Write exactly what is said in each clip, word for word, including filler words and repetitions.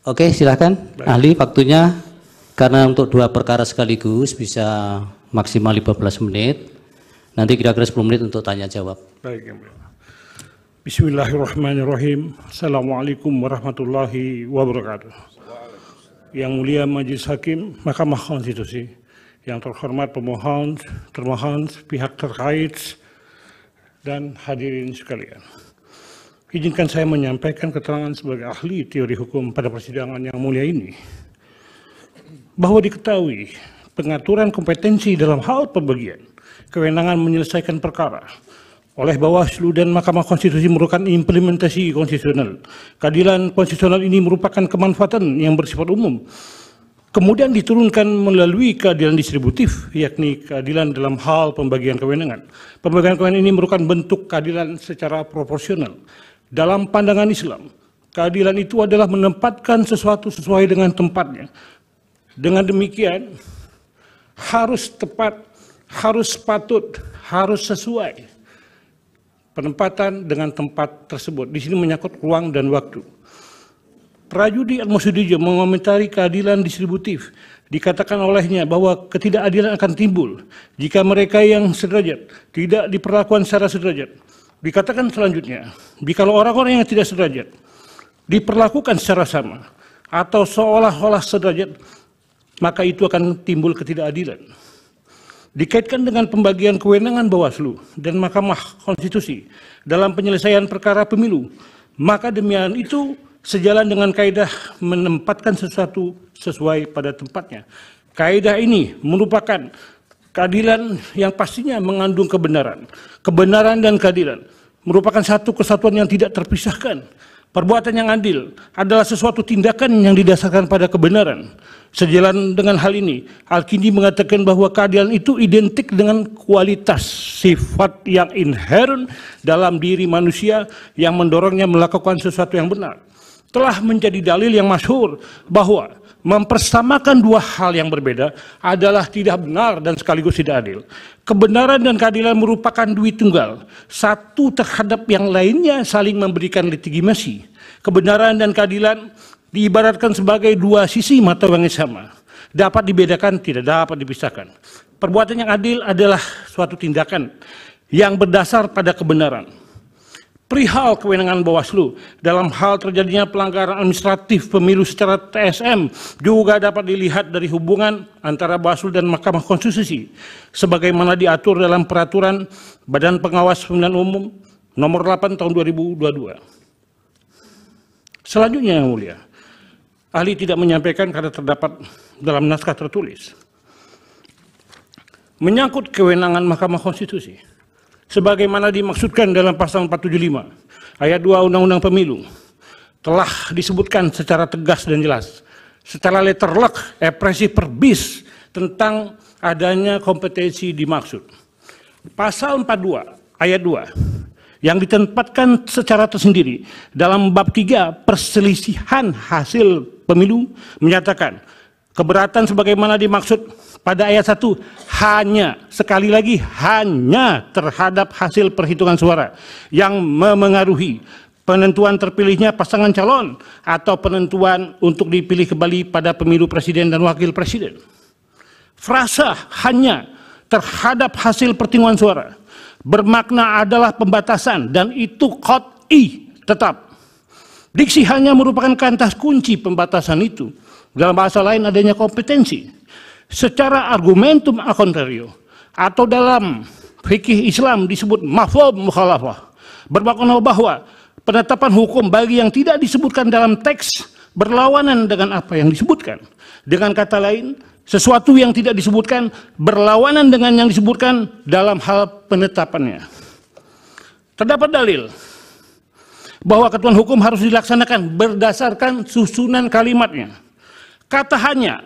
Oke, silahkan. Baik. Ahli, waktunya karena untuk dua perkara sekaligus bisa maksimal lima belas menit. Nanti kira-kira sepuluh menit untuk tanya jawab. Baik, Bismillahirrahmanirrahim. Assalamualaikum warahmatullahi wabarakatuh. Yang mulia Majelis Hakim Mahkamah Konstitusi, yang terhormat pemohon, termohon, pihak terkait, dan hadirin sekalian. Izinkan saya menyampaikan keterangan sebagai ahli teori hukum pada persidangan yang mulia ini. Bahwa diketahui pengaturan kompetensi dalam hal pembagian kewenangan menyelesaikan perkara oleh Bawaslu dan Mahkamah Konstitusi merupakan implementasi konstitusional. Keadilan konstitusional ini merupakan kemanfaatan yang bersifat umum. Kemudian diturunkan melalui keadilan distributif, yakni keadilan dalam hal pembagian kewenangan. Pembagian kewenangan ini merupakan bentuk keadilan secara proporsional. Dalam pandangan Islam, keadilan itu adalah menempatkan sesuatu sesuai dengan tempatnya. Dengan demikian, harus tepat, harus patut, harus sesuai penempatan dengan tempat tersebut. Di sini menyangkut ruang dan waktu. Prajudi Atmosudirjo mengomentari keadilan distributif. Dikatakan olehnya bahwa ketidakadilan akan timbul jika mereka yang sederajat tidak diperlakukan secara sederajat. Dikatakan selanjutnya, jikalau orang-orang yang tidak sederajat diperlakukan secara sama atau seolah-olah sederajat, maka itu akan timbul ketidakadilan. Dikaitkan dengan pembagian kewenangan Bawaslu dan Mahkamah Konstitusi dalam penyelesaian perkara pemilu, maka demikian itu sejalan dengan kaidah menempatkan sesuatu sesuai pada tempatnya. Kaidah ini merupakan keadilan yang pastinya mengandung kebenaran. Kebenaran dan keadilan merupakan satu kesatuan yang tidak terpisahkan. Perbuatan yang adil adalah sesuatu tindakan yang didasarkan pada kebenaran. Sejalan dengan hal ini, Al-Kindi mengatakan bahwa keadilan itu identik dengan kualitas sifat yang inherent dalam diri manusia yang mendorongnya melakukan sesuatu yang benar. Telah menjadi dalil yang masyhur bahwa mempersamakan dua hal yang berbeda adalah tidak benar dan sekaligus tidak adil. Kebenaran dan keadilan merupakan dwi tunggal, satu terhadap yang lainnya saling memberikan legitimasi. Kebenaran dan keadilan diibaratkan sebagai dua sisi mata uang yang sama, dapat dibedakan, tidak dapat dipisahkan. Perbuatan yang adil adalah suatu tindakan yang berdasar pada kebenaran. Perihal kewenangan Bawaslu dalam hal terjadinya pelanggaran administratif pemilu secara T S M juga dapat dilihat dari hubungan antara Bawaslu dan Mahkamah Konstitusi sebagaimana diatur dalam peraturan Badan Pengawas Pemilihan Umum nomor delapan tahun dua ribu dua puluh dua. Selanjutnya yang mulia, ahli tidak menyampaikan karena terdapat dalam naskah tertulis. Menyangkut kewenangan Mahkamah Konstitusi sebagaimana dimaksudkan dalam pasal empat tujuh lima ayat dua Undang-Undang Pemilu telah disebutkan secara tegas dan jelas secara letterlek epresi perbis tentang adanya kompetensi dimaksud. Pasal empat puluh dua ayat dua yang ditempatkan secara tersendiri dalam bab tiga perselisihan hasil pemilu menyatakan keberatan sebagaimana dimaksud pada ayat satu hanya, sekali lagi hanya terhadap hasil perhitungan suara yang memengaruhi penentuan terpilihnya pasangan calon atau penentuan untuk dipilih kembali pada pemilu presiden dan wakil presiden. Frasa hanya terhadap hasil perhitungan suara bermakna adalah pembatasan dan itu qat'i tetap. Diksi hanya merupakan kantas kunci pembatasan itu. Dalam bahasa lain adanya kompetensi secara argumentum a contrario atau dalam fikih Islam disebut mafhum mukhalafah bermakna bahwa penetapan hukum bagi yang tidak disebutkan dalam teks berlawanan dengan apa yang disebutkan. Dengan kata lain, sesuatu yang tidak disebutkan berlawanan dengan yang disebutkan dalam hal penetapannya. Terdapat dalil bahwa ketentuan hukum harus dilaksanakan berdasarkan susunan kalimatnya. Kata hanya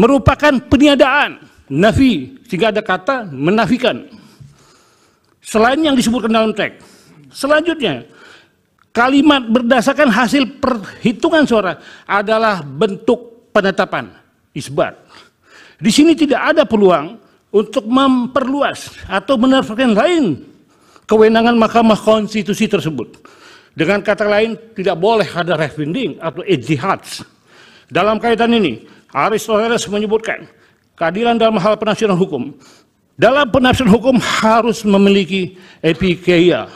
merupakan peniadaan, nafi, sehingga ada kata menafikan. Selain yang disebutkan dalam teks. Selanjutnya, kalimat berdasarkan hasil perhitungan suara adalah bentuk penetapan, isbat. Di sini tidak ada peluang untuk memperluas atau menerapkan lain kewenangan Mahkamah Konstitusi tersebut. Dengan kata lain, tidak boleh ada refunding atau ijtihad. Dalam kaitan ini, Aristoteles menyebutkan keadilan dalam hal penafsiran hukum. Dalam penafsiran hukum harus memiliki epikeia,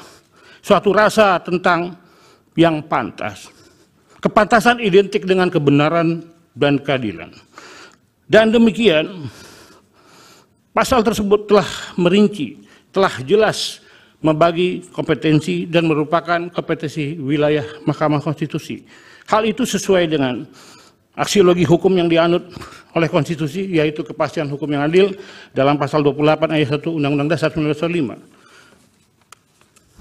suatu rasa tentang yang pantas. Kepantasan identik dengan kebenaran dan keadilan. Dan demikian, pasal tersebut telah merinci, telah jelas membagi kompetensi dan merupakan kompetensi wilayah Mahkamah Konstitusi. Hal itu sesuai dengan aksiologi hukum yang dianut oleh Konstitusi, yaitu kepastian hukum yang adil dalam pasal dua puluh delapan ayat satu Undang-Undang Dasar seribu sembilan ratus empat puluh lima.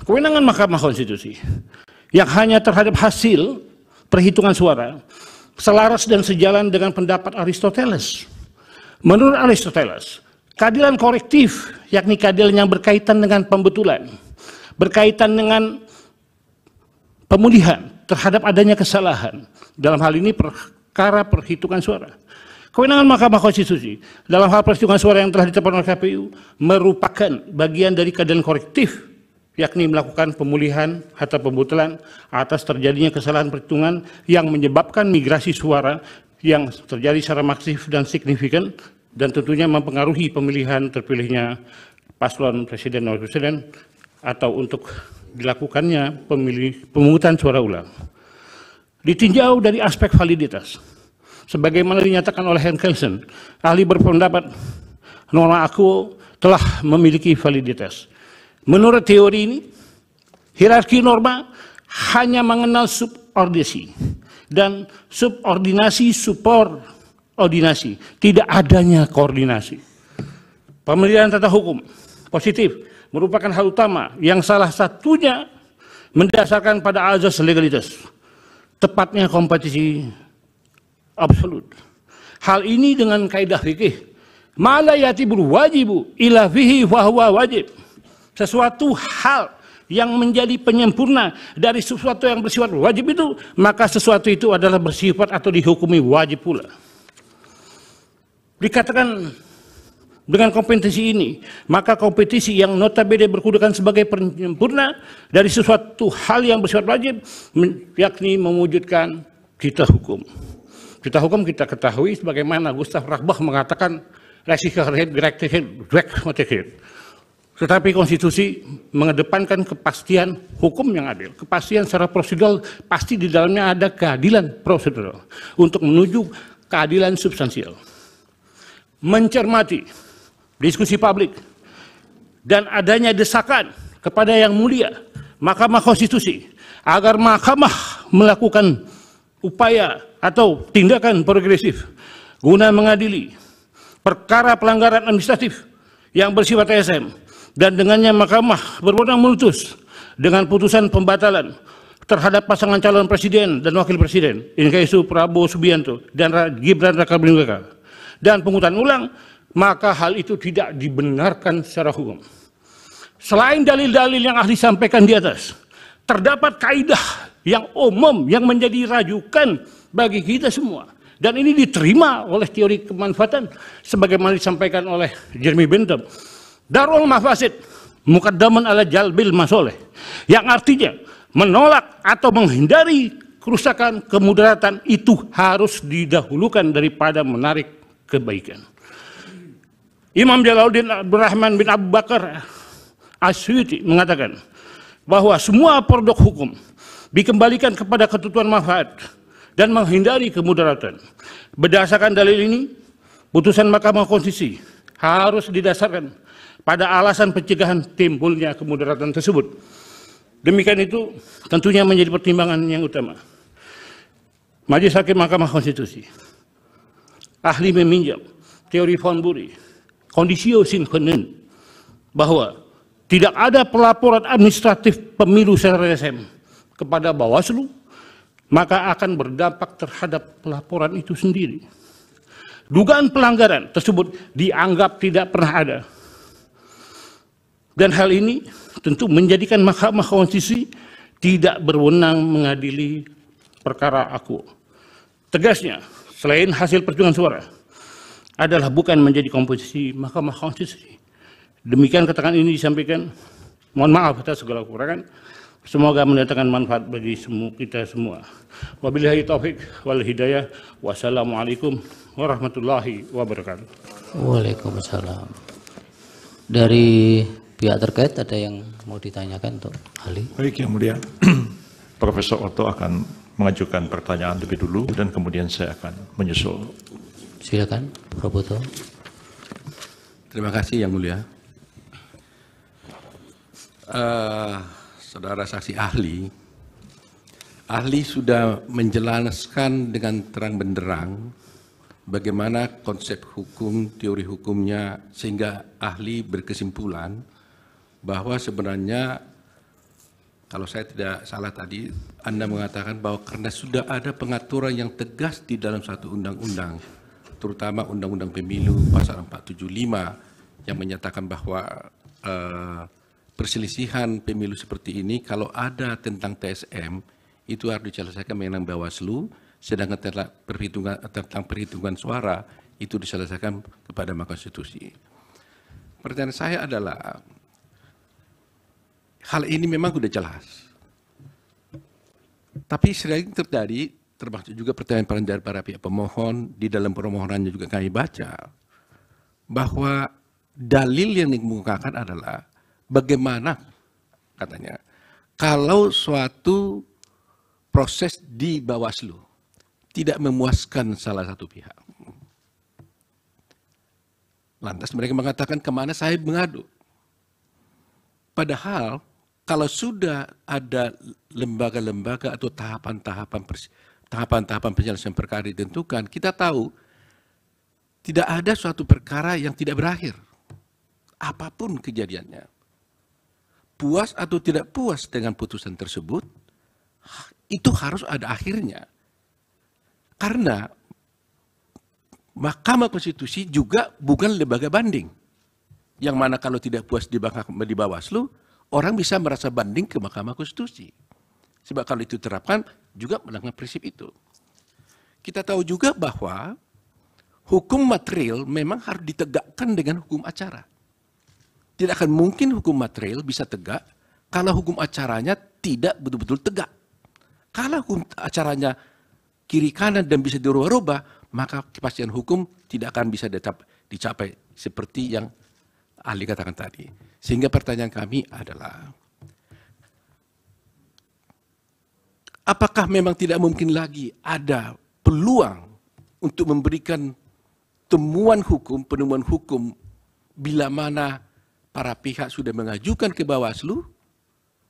Kewenangan Mahkamah Konstitusi yang hanya terhadap hasil perhitungan suara selaras dan sejalan dengan pendapat Aristoteles. Menurut Aristoteles, keadilan korektif, yakni keadilan yang berkaitan dengan pembetulan, berkaitan dengan pemulihan terhadap adanya kesalahan, dalam hal ini perkara perhitungan suara. Kewenangan Mahkamah Konstitusi dalam hal perhitungan suara yang telah ditetapkan oleh K P U merupakan bagian dari keadilan korektif, yakni melakukan pemulihan atau pembetulan atas terjadinya kesalahan perhitungan yang menyebabkan migrasi suara yang terjadi secara masif dan signifikan, dan tentunya mempengaruhi pemilihan terpilihnya paslon presiden dan wakil presiden atau untuk dilakukannya pemilih, pemungutan suara ulang. Ditinjau dari aspek validitas, sebagaimana dinyatakan oleh Henkelsen, ahli berpendapat norma akuo telah memiliki validitas. Menurut teori ini, hierarki norma hanya mengenal subordinasi dan subordinasi supor ordinasi, tidak adanya koordinasi. Pemeliharaan tata hukum positif merupakan hal utama yang salah satunya mendasarkan pada azas legalitas, tepatnya kompetisi absolut. Hal ini dengan kaidah fikih mala yatibul wajibu ila fihi wa huwa wajib. Sesuatu hal yang menjadi penyempurna dari sesuatu yang bersifat wajib itu, maka sesuatu itu adalah bersifat atau dihukumi wajib pula. Dikatakan dengan kompetisi ini, maka kompetisi yang notabene berkudukan sebagai penyempurna dari sesuatu hal yang bersifat wajib, yakni mewujudkan cita hukum. Cita hukum kita ketahui sebagaimana Gustav Radbruch mengatakan rechtssicherheit, Gerechtigkeit, Rechtswidrigkeit. Tetapi konstitusi mengedepankan kepastian hukum yang adil. Kepastian secara prosedural, pasti di dalamnya ada keadilan prosedural untuk menuju keadilan substansial. Mencermati diskusi publik dan adanya desakan kepada yang mulia Mahkamah Konstitusi agar Mahkamah melakukan upaya atau tindakan progresif guna mengadili perkara pelanggaran administratif yang bersifat T S M, dan dengannya Mahkamah berwenang memutus dengan putusan pembatalan terhadap pasangan calon presiden dan wakil presiden in casu Prabowo Subianto dan Gibran Rakabuming Raka dan pengungutan ulang, maka hal itu tidak dibenarkan secara hukum. Selain dalil-dalil yang ahli sampaikan di atas, terdapat kaidah yang umum yang menjadi rajukan bagi kita semua. Dan ini diterima oleh teori kemanfaatan sebagaimana disampaikan oleh Jeremy Bentham. Darul mafasid, mukaddaman ala jalbil masoleh. Yang artinya menolak atau menghindari kerusakan, kemudaratan itu harus didahulukan daripada menarik kebaikan. Imam Jalaluddin Abdurrahman bin Abu Bakar Asy'uti mengatakan bahwa semua produk hukum dikembalikan kepada ketentuan manfaat dan menghindari kemudaratan. Berdasarkan dalil ini, putusan Mahkamah Konstitusi harus didasarkan pada alasan pencegahan timbulnya kemudaratan tersebut. Demikian itu tentunya menjadi pertimbangan yang utama. Majelis Hakim Mahkamah Konstitusi ahli meminjam teori von Buri, conditio sine qua non, bahwa tidak ada pelaporan administratif pemilu secara T S M kepada Bawaslu, maka akan berdampak terhadap pelaporan itu sendiri. Dugaan pelanggaran tersebut dianggap tidak pernah ada. Dan hal ini tentu menjadikan Mahkamah Konstitusi tidak berwenang mengadili perkara akuo. Tegasnya, selain hasil perhitungan suara adalah bukan menjadi komposisi Mahkamah Konstitusi. Demikian keterangan ini disampaikan. Mohon maaf atas segala kekurangan. Semoga mendatangkan manfaat bagi semua kita semua. Wabillahi taufik wal hidayah. Wassalamualaikum warahmatullahi wabarakatuh. Waalaikumsalam. Dari pihak terkait ada yang mau ditanyakan untuk Ali? Baik, Yang Mulia. Profesor Otto akan mengajukan pertanyaan lebih dulu dan kemudian saya akan menyusul. Silakan, Prof Otto. Terima kasih, Yang Mulia. Uh, saudara saksi ahli, ahli sudah menjelaskan dengan terang benderang bagaimana konsep hukum, teori hukumnya, sehingga ahli berkesimpulan bahwa sebenarnya, kalau saya tidak salah tadi, Anda mengatakan bahwa karena sudah ada pengaturan yang tegas di dalam satu undang-undang, terutama Undang-Undang Pemilu Pasal empat tujuh lima yang menyatakan bahwa uh, perselisihan pemilu seperti ini kalau ada tentang T S M itu harus diselesaikan melalui Bawaslu, sedangkan perhitungan, tentang perhitungan suara itu diselesaikan kepada Mahkamah Konstitusi. Pertanyaan saya adalah, hal ini memang sudah jelas, tapi sering terjadi, termasuk juga pertanyaan dari para pihak pemohon, di dalam permohonannya juga kami baca bahwa dalil yang dikemukakan adalah bagaimana katanya kalau suatu proses di Bawaslu tidak memuaskan salah satu pihak. Lantas mereka mengatakan kemana saya mengadu. Padahal kalau sudah ada lembaga-lembaga atau tahapan-tahapan tahapan-tahapan penyelesaian perkara ditentukan, kita tahu tidak ada suatu perkara yang tidak berakhir. Apapun kejadiannya. Puas atau tidak puas dengan putusan tersebut, itu harus ada akhirnya. Karena Mahkamah Konstitusi juga bukan lembaga banding. Yang mana kalau tidak puas di Bawaslu, orang bisa merasa banding ke Mahkamah Konstitusi. Sebab kalau itu terapkan, juga melanggar prinsip itu. Kita tahu juga bahwa hukum material memang harus ditegakkan dengan hukum acara. Tidak akan mungkin hukum material bisa tegak kalau hukum acaranya tidak betul-betul tegak. Kalau hukum acaranya kiri kanan dan bisa dirubah-rubah, maka kepastian hukum tidak akan bisa tetap dicapai seperti yang ahli katakan tadi. Sehingga pertanyaan kami adalah, apakah memang tidak mungkin lagi ada peluang untuk memberikan temuan hukum, penemuan hukum bila mana para pihak sudah mengajukan ke Bawaslu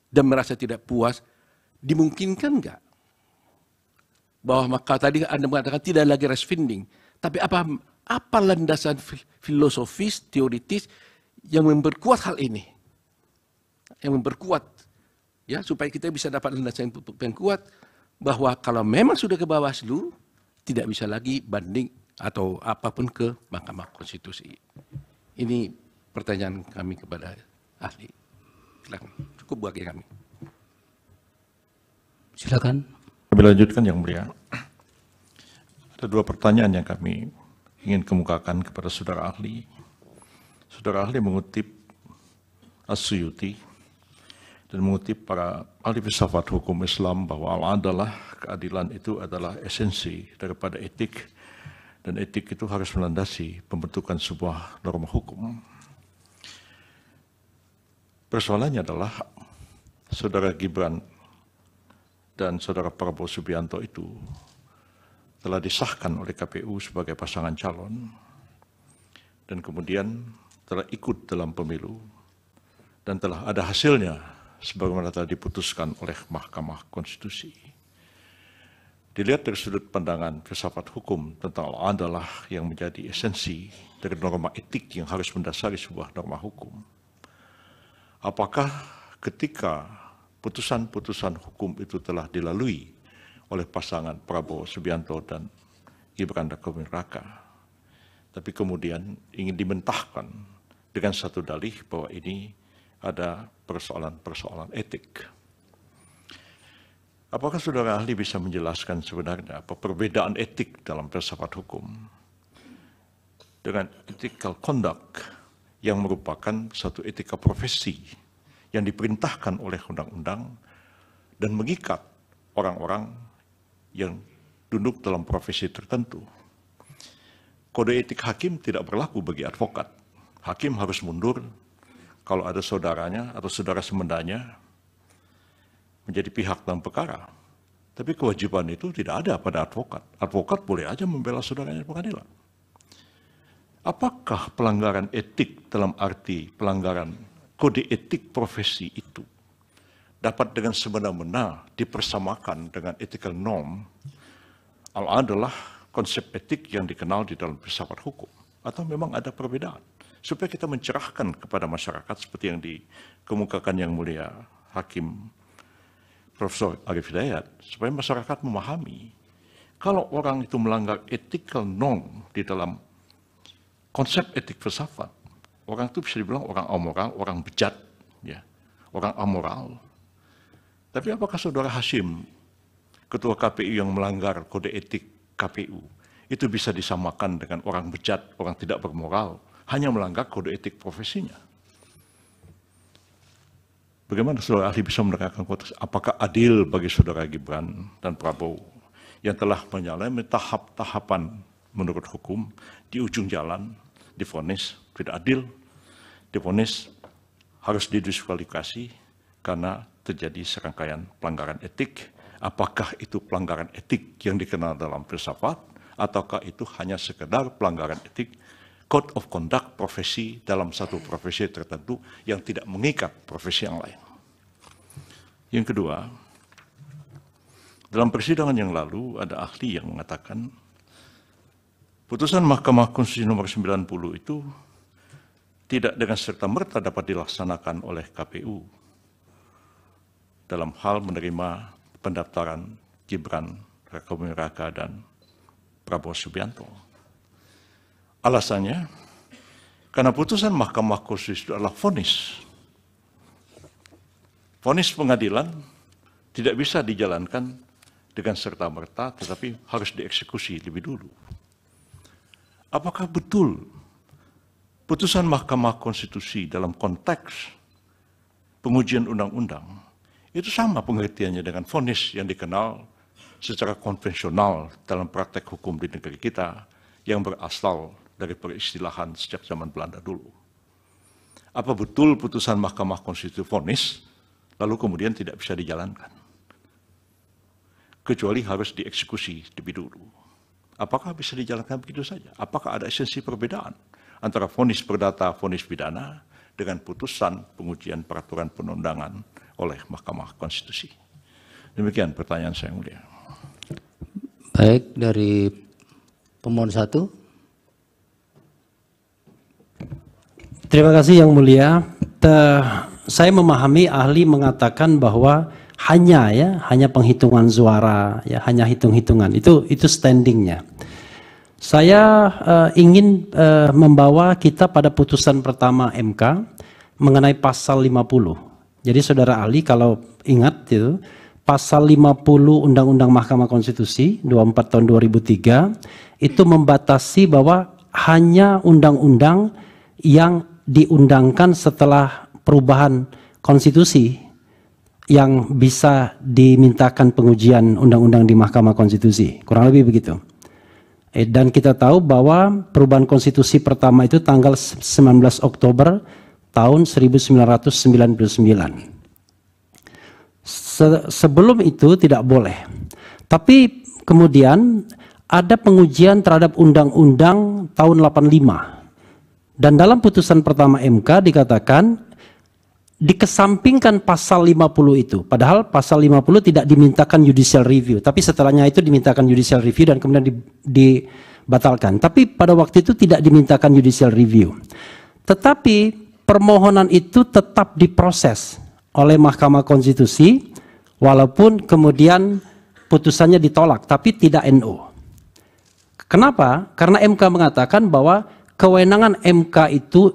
dan merasa tidak puas, dimungkinkan enggak? Bahwa maka tadi Anda mengatakan tidak lagi res finding, tapi apa apa landasan filosofis, teoritis yang memperkuat hal ini? Yang memperkuat, ya, supaya kita bisa dapat landasan yang kuat bahwa kalau memang sudah ke Bawaslu, tidak bisa lagi banding atau apapun ke Mahkamah Konstitusi. Ini pertanyaan kami kepada ahli. Silakan. Cukup bagi kami. Silakan. Kami lanjutkan, Yang Mulia. Ada dua pertanyaan yang kami ingin kemukakan kepada saudara ahli. Saudara ahli mengutip Asy'uti dan mengutip para ahli filsafat hukum Islam bahwa al-adalah, keadilan itu adalah esensi daripada etik, dan etik itu harus melandasi pembentukan sebuah norma hukum. Persoalannya adalah saudara Gibran dan saudara Prabowo Subianto itu telah disahkan oleh K P U sebagai pasangan calon dan kemudian telah ikut dalam pemilu dan telah ada hasilnya sebagaimana telah diputuskan oleh Mahkamah Konstitusi. Dilihat dari sudut pandangan filsafat hukum tentang al-adalah yang menjadi esensi dari norma etik yang harus mendasari sebuah norma hukum. Apakah ketika putusan-putusan hukum itu telah dilalui oleh pasangan Prabowo Subianto dan Gibran Rakabuming Raka, tapi kemudian ingin dimentahkan dengan satu dalih bahwa ini ada persoalan-persoalan etik. Apakah saudara ahli bisa menjelaskan sebenarnya apa perbedaan etik dalam filsafat hukum dengan ethical conduct yang merupakan satu etika profesi yang diperintahkan oleh undang-undang dan mengikat orang-orang yang duduk dalam profesi tertentu. Kode etik hakim tidak berlaku bagi advokat. Hakim harus mundur kalau ada saudaranya atau saudara semendanya menjadi pihak dalam perkara. Tapi kewajiban itu tidak ada pada advokat. Advokat boleh aja membela saudaranya di pengadilan. Apakah pelanggaran etik dalam arti pelanggaran kode etik profesi itu dapat dengan semena-mena dipersamakan dengan ethical norm? Adalah konsep etik yang dikenal di dalam filsafat hukum. Atau memang ada perbedaan? Supaya kita mencerahkan kepada masyarakat seperti yang dikemukakan Yang Mulia Hakim Profesor Arief Hidayat, supaya masyarakat memahami kalau orang itu melanggar ethical norm di dalam konsep etik filsafat, orang itu bisa dibilang orang amoral, orang bejat, ya, orang amoral. Tapi apakah Saudara Hasyim, Ketua K P U yang melanggar kode etik K P U, itu bisa disamakan dengan orang bejat, orang tidak bermoral, hanya melanggar kode etik profesinya? Bagaimana Saudara Ahli bisa menerangkan konteks apakah adil bagi Saudara Gibran dan Prabowo yang telah menyalami tahap-tahapan menurut hukum, di ujung jalan divonis tidak adil, divonis harus didiskualifikasi karena terjadi serangkaian pelanggaran etik? Apakah itu pelanggaran etik yang dikenal dalam filsafat, ataukah itu hanya sekedar pelanggaran etik code of conduct profesi dalam satu profesi tertentu yang tidak mengikat profesi yang lain? Yang kedua, dalam persidangan yang lalu ada ahli yang mengatakan putusan Mahkamah Konstitusi nomor sembilan puluh itu tidak dengan serta-merta dapat dilaksanakan oleh K P U dalam hal menerima pendaftaran Gibran Rakabuming Raka dan Prabowo Subianto. Alasannya, karena putusan Mahkamah Konstitusi itu adalah vonis. Vonis pengadilan tidak bisa dijalankan dengan serta-merta, tetapi harus dieksekusi lebih dulu. Apakah betul putusan Mahkamah Konstitusi dalam konteks pengujian undang-undang itu sama pengertiannya dengan vonis yang dikenal secara konvensional dalam praktek hukum di negeri kita yang berasal dari peristilahan sejak zaman Belanda dulu? Apa betul putusan Mahkamah Konstitusi vonis, lalu kemudian tidak bisa dijalankan? Kecuali harus dieksekusi lebih dulu. Apakah bisa dijalankan begitu saja? Apakah ada esensi perbedaan antara vonis perdata, vonis pidana, dengan putusan pengujian peraturan perundangan oleh Mahkamah Konstitusi? Demikian pertanyaan saya, Yang Mulia. Baik, dari pemohon satu. Terima kasih Yang Mulia. Te, saya memahami ahli mengatakan bahwa hanya ya, hanya penghitungan suara, ya, hanya hitung-hitungan. Itu itu standingnya. Saya uh, ingin uh, membawa kita pada putusan pertama M K mengenai pasal lima puluh. Jadi Saudara ahli kalau ingat itu pasal lima puluh Undang-Undang Mahkamah Konstitusi dua puluh empat tahun dua ribu tiga itu membatasi bahwa hanya undang-undang yang diundangkan setelah perubahan konstitusi yang bisa dimintakan pengujian undang-undang di Mahkamah Konstitusi, kurang lebih begitu. Eh, dan kita tahu bahwa perubahan konstitusi pertama itu tanggal sembilan belas Oktober tahun seribu sembilan ratus sembilan puluh sembilan. Se- sebelum itu tidak boleh, tapi kemudian ada pengujian terhadap undang-undang tahun delapan puluh lima. Dan dalam putusan pertama M K dikatakan dikesampingkan pasal lima puluh itu. Padahal pasal lima puluh tidak dimintakan judicial review, tapi setelahnya itu dimintakan judicial review dan kemudian dibatalkan. Tapi pada waktu itu tidak dimintakan judicial review. Tetapi permohonan itu tetap diproses oleh Mahkamah Konstitusi walaupun kemudian putusannya ditolak, tapi tidak N O. Kenapa? Karena M K mengatakan bahwa kewenangan M K itu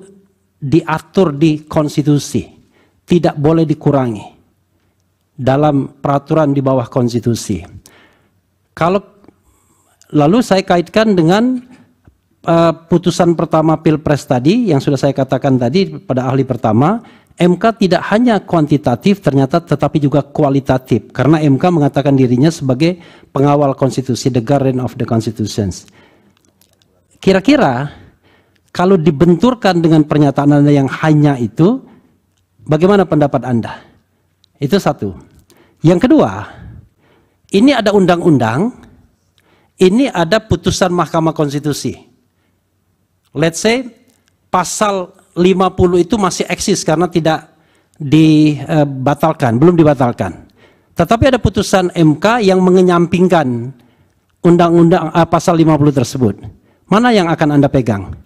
diatur di konstitusi, tidak boleh dikurangi dalam peraturan di bawah konstitusi. Kalau lalu saya kaitkan dengan uh, putusan pertama Pilpres tadi yang sudah saya katakan tadi pada ahli pertama, M K tidak hanya kuantitatif ternyata tetapi juga kualitatif, karena M K mengatakan dirinya sebagai pengawal konstitusi, the guardian of the constitutions. Kira-kira kalau dibenturkan dengan pernyataan Anda yang hanya itu, bagaimana pendapat Anda? Itu satu. Yang kedua, ini ada undang-undang, ini ada putusan Mahkamah Konstitusi. Let's say pasal lima puluh itu masih eksis karena tidak dibatalkan, belum dibatalkan. Tetapi ada putusan M K yang mengenyampingkan undang-undang uh, pasal lima puluh tersebut. Mana yang akan Anda pegang?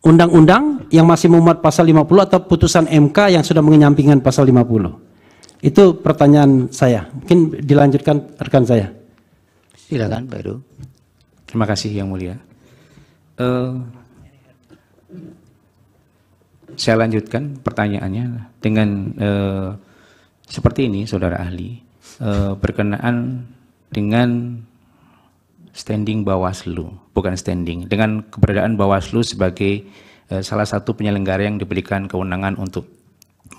Undang-undang yang masih memuat pasal lima puluh atau putusan M K yang sudah mengenyampingkan pasal lima puluh? Itu pertanyaan saya. Mungkin dilanjutkan rekan saya. Silakan Pak Edo. Terima kasih Yang Mulia. Uh... Saya lanjutkan pertanyaannya dengan eh, seperti ini, saudara ahli, eh, berkenaan dengan standing Bawaslu, bukan standing, dengan keberadaan Bawaslu sebagai eh, salah satu penyelenggara yang diberikan kewenangan untuk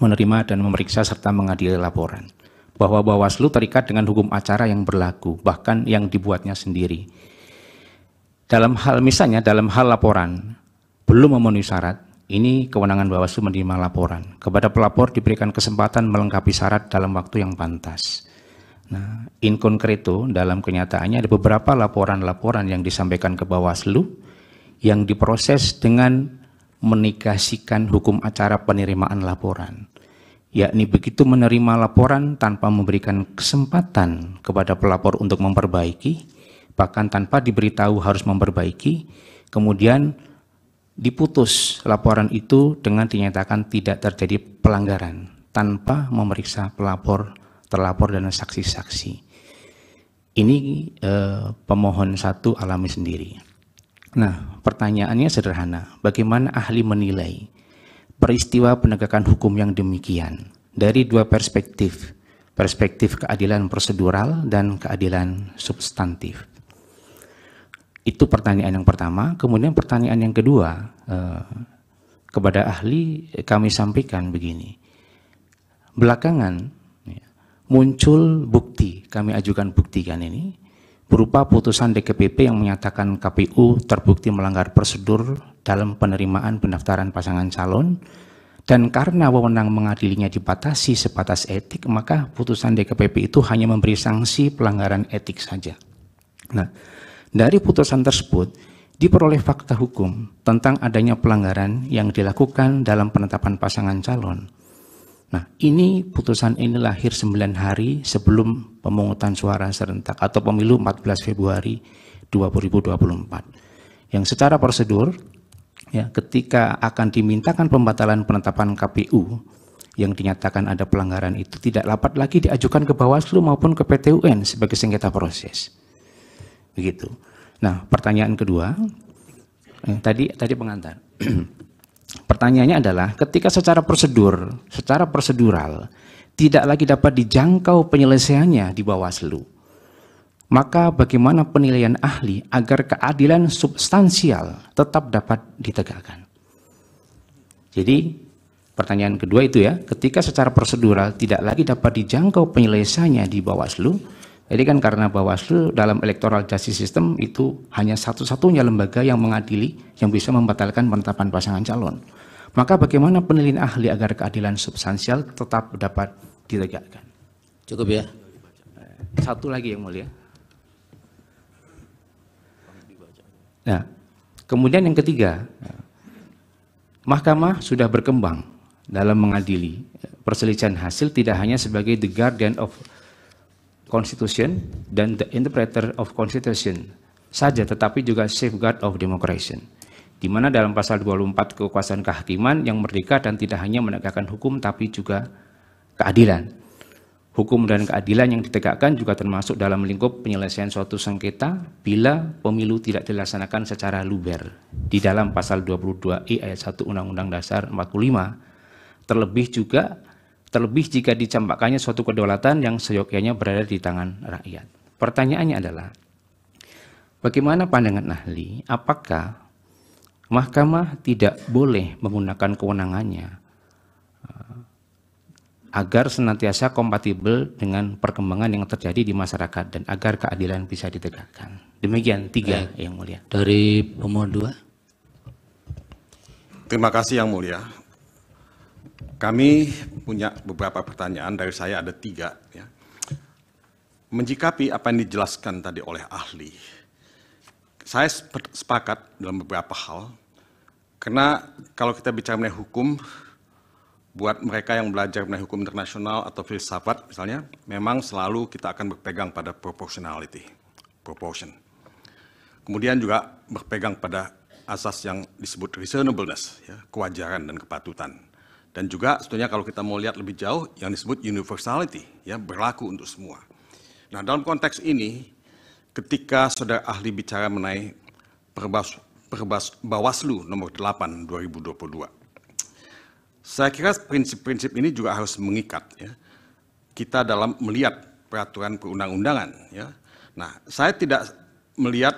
menerima dan memeriksa serta mengadili laporan, bahwa Bawaslu terikat dengan hukum acara yang berlaku, bahkan yang dibuatnya sendiri. Dalam hal misalnya dalam hal laporan belum memenuhi syarat, ini kewenangan Bawaslu menerima laporan. Kepada pelapor diberikan kesempatan melengkapi syarat dalam waktu yang pantas. Nah, in concreto, dalam kenyataannya ada beberapa laporan-laporan yang disampaikan ke Bawaslu yang diproses dengan menegasikan hukum acara penerimaan laporan. Yakni begitu menerima laporan tanpa memberikan kesempatan kepada pelapor untuk memperbaiki, bahkan tanpa diberitahu harus memperbaiki, kemudian diputus laporan itu dengan dinyatakan tidak terjadi pelanggaran tanpa memeriksa pelapor, terlapor, dan saksi-saksi. Ini eh, pemohon satu alami sendiri. Nah, pertanyaannya sederhana, bagaimana ahli menilai peristiwa penegakan hukum yang demikian dari dua perspektif, perspektif keadilan prosedural dan keadilan substantif? Itu pertanyaan yang pertama. Kemudian pertanyaan yang kedua, eh, kepada ahli kami sampaikan begini. Belakangan ya, muncul bukti, kami ajukan buktikan ini, berupa putusan D K P P yang menyatakan K P U terbukti melanggar prosedur dalam penerimaan pendaftaran pasangan calon, dan karena wewenang mengadilinya dibatasi sebatas etik, maka putusan D K P P itu hanya memberi sanksi pelanggaran etik saja. Nah, dari putusan tersebut diperoleh fakta hukum tentang adanya pelanggaran yang dilakukan dalam penetapan pasangan calon. Nah, ini putusan ini lahir sembilan hari sebelum pemungutan suara serentak atau pemilu empat belas Februari dua ribu dua puluh empat. Yang secara prosedur, ya, ketika akan dimintakan pembatalan penetapan K P U yang dinyatakan ada pelanggaran itu tidak dapat lagi diajukan ke Bawaslu maupun ke P T U N sebagai sengketa proses. Begitu. Nah, pertanyaan kedua, eh, tadi tadi pengantar. Pertanyaannya adalah, ketika secara prosedur, secara prosedural tidak lagi dapat dijangkau penyelesaiannya di Bawaslu, maka bagaimana penilaian ahli agar keadilan substansial tetap dapat ditegakkan? Jadi pertanyaan kedua itu ya, ketika secara prosedural tidak lagi dapat dijangkau penyelesaiannya di Bawaslu. Jadi kan karena Bawaslu dalam electoral justice system itu hanya satu-satunya lembaga yang mengadili, yang bisa membatalkan penetapan pasangan calon. Maka bagaimana penilaian ahli agar keadilan substansial tetap dapat ditegakkan? Cukup ya? Satu lagi Yang Mulia. Nah, kemudian yang ketiga, Mahkamah sudah berkembang dalam mengadili perselisihan hasil tidak hanya sebagai the guardian of Constitution dan the interpreter of Constitution saja, tetapi juga safeguard of democracy, di mana dalam pasal dua puluh empat kekuasaan kehakiman yang merdeka dan tidak hanya menegakkan hukum tapi juga keadilan. Hukum dan keadilan yang ditegakkan juga termasuk dalam lingkup penyelesaian suatu sengketa bila pemilu tidak dilaksanakan secara luber di dalam pasal dua puluh dua E ayat satu Undang-Undang Dasar empat puluh lima, terlebih juga terlebih jika dicampakkannya suatu kedaulatan yang seyogyanya berada di tangan rakyat. Pertanyaannya adalah, bagaimana pandangan ahli? Apakah Mahkamah tidak boleh menggunakan kewenangannya agar senantiasa kompatibel dengan perkembangan yang terjadi di masyarakat dan agar keadilan bisa ditegakkan. Demikian tiga eh, yang mulia. Dari pemohon dua. Terima kasih yang mulia. Kami punya beberapa pertanyaan, dari saya ada tiga. Ya. Menjikapi apa yang dijelaskan tadi oleh ahli, saya sepakat dalam beberapa hal, karena kalau kita bicara mengenai hukum, buat mereka yang belajar mengenai hukum internasional atau filsafat misalnya, memang selalu kita akan berpegang pada proportionality, proportion. Kemudian juga berpegang pada asas yang disebut reasonableness, ya, kewajaran dan kepatutan. Dan juga sebetulnya kalau kita mau lihat lebih jauh, yang disebut universality, ya, berlaku untuk semua. Nah, dalam konteks ini, ketika saudara ahli bicara mengenai perbas, perbas Bawaslu nomor delapan dua ribu dua puluh dua, saya kira prinsip-prinsip ini juga harus mengikat, ya, kita dalam melihat peraturan perundang-undangan, ya. Nah, saya tidak melihat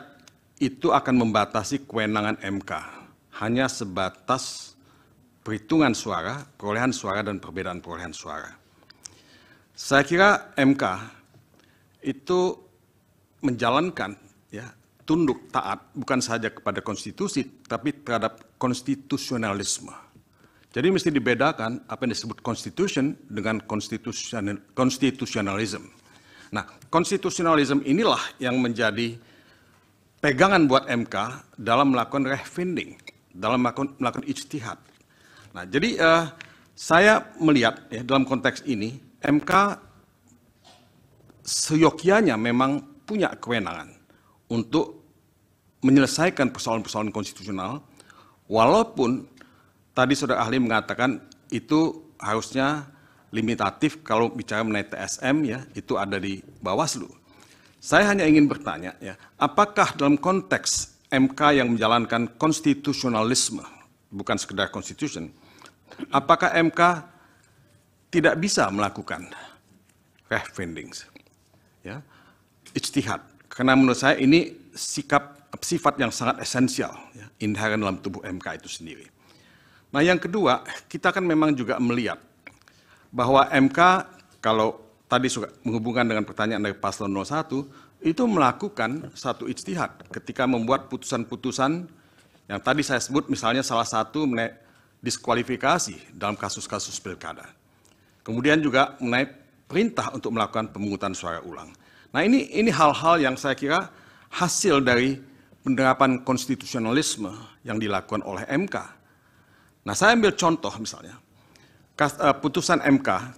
itu akan membatasi kewenangan M K, hanya sebatas perhitungan suara, perolehan suara dan perbedaan perolehan suara. Saya kira M K itu menjalankan, ya, tunduk taat bukan saja kepada konstitusi tapi terhadap konstitusionalisme. Jadi mesti dibedakan apa yang disebut constitution dengan konstitusionalisme. Nah, konstitusionalisme inilah yang menjadi pegangan buat M K dalam melakukan rehfinding, dalam melakukan, melakukan ijtihad. Nah, jadi uh, saya melihat, ya, dalam konteks ini, M K seyogianya memang punya kewenangan untuk menyelesaikan persoalan-persoalan konstitusional, walaupun tadi saudara ahli mengatakan itu harusnya limitatif kalau bicara mengenai T S M, ya, itu ada di Bawaslu. Saya hanya ingin bertanya, ya, apakah dalam konteks M K yang menjalankan konstitusionalisme, bukan sekedar konstitusi, apakah M K tidak bisa melakukan refindings, ya, ijtihad? Karena menurut saya ini sikap sifat yang sangat esensial, ya, inherent dalam tubuh M K itu sendiri. Nah, yang kedua, kita kan memang juga melihat bahwa M K, kalau tadi suka menghubungkan dengan pertanyaan dari Paslon nol satu, itu melakukan satu ijtihad ketika membuat putusan-putusan yang tadi saya sebut, misalnya salah satu mengenai diskualifikasi dalam kasus-kasus pilkada. Kemudian juga mengenai perintah untuk melakukan pemungutan suara ulang. Nah, ini ini hal-hal yang saya kira hasil dari penerapan konstitusionalisme yang dilakukan oleh M K. Nah, saya ambil contoh misalnya, putusan M K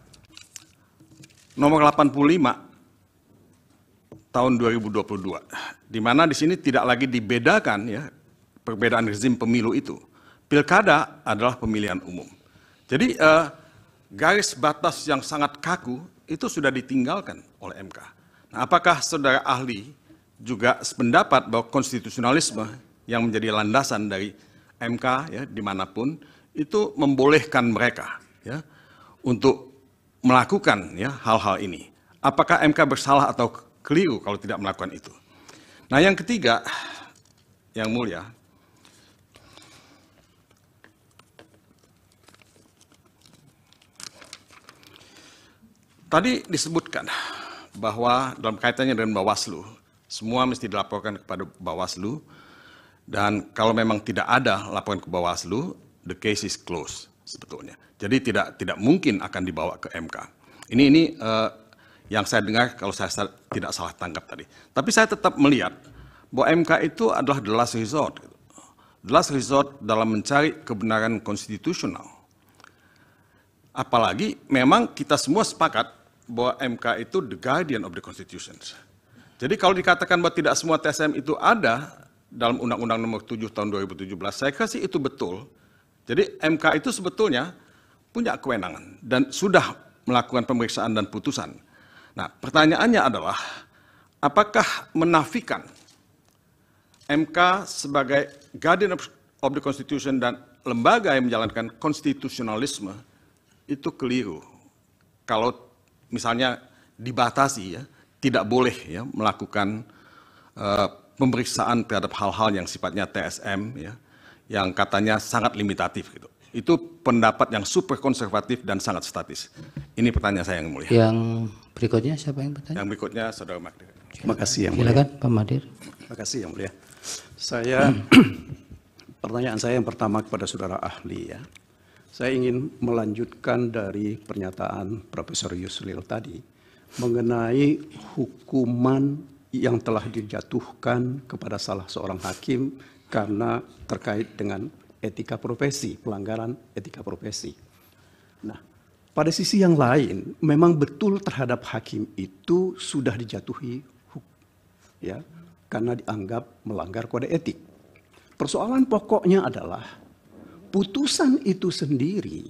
nomor delapan puluh lima tahun dua ribu dua puluh dua, di mana di sini tidak lagi dibedakan, ya, perbedaan rezim pemilu itu. Pilkada adalah pemilihan umum. Jadi eh, garis batas yang sangat kaku itu sudah ditinggalkan oleh M K. Nah, apakah saudara ahli juga sependapat bahwa konstitusionalisme yang menjadi landasan dari M K, ya, dimanapun itu membolehkan mereka, ya, untuk melakukan, ya, hal-hal ini? Apakah M K bersalah atau keliru kalau tidak melakukan itu? Nah, yang ketiga, yang mulia, tadi disebutkan bahwa dalam kaitannya dengan Bawaslu, semua mesti dilaporkan kepada Bawaslu. Dan kalau memang tidak ada laporan ke Bawaslu, the case is closed sebetulnya. Jadi tidak tidak mungkin akan dibawa ke M K. Ini ini uh, yang saya dengar kalau saya sal tidak salah tangkap tadi. Tapi saya tetap melihat bahwa M K itu adalah the last resort. The last resort dalam mencari kebenaran konstitusional. Apalagi memang kita semua sepakat bahwa M K itu the guardian of the constitution. Jadi kalau dikatakan bahwa tidak semua T S M itu ada dalam Undang-Undang Nomor tujuh tahun dua ribu tujuh belas, saya kira sih itu betul. Jadi M K itu sebetulnya punya kewenangan dan sudah melakukan pemeriksaan dan putusan. Nah, pertanyaannya adalah, apakah menafikan M K sebagai guardian of the Constitution dan lembaga yang menjalankan konstitusionalisme itu keliru? Kalau misalnya dibatasi, ya, tidak boleh, ya, melakukan uh, pemeriksaan terhadap hal-hal yang sifatnya T S M, ya, yang katanya sangat limitatif gitu. Itu pendapat yang super konservatif dan sangat statis. Ini pertanyaan saya yang mulia. Yang berikutnya siapa yang bertanya? Yang berikutnya Saudara Magdir. Terima kasih yang mulia. Silakan Pak Magdir. Terima kasih yang mulia. Saya pertanyaan saya yang pertama kepada saudara ahli ya. Saya ingin melanjutkan dari pernyataan Profesor Yusril tadi mengenai hukuman yang telah dijatuhkan kepada salah seorang hakim karena terkait dengan etika profesi, pelanggaran etika profesi. Nah, pada sisi yang lain, memang betul terhadap hakim itu sudah dijatuhi hukum, ya, karena dianggap melanggar kode etik. Persoalan pokoknya adalah putusan itu sendiri,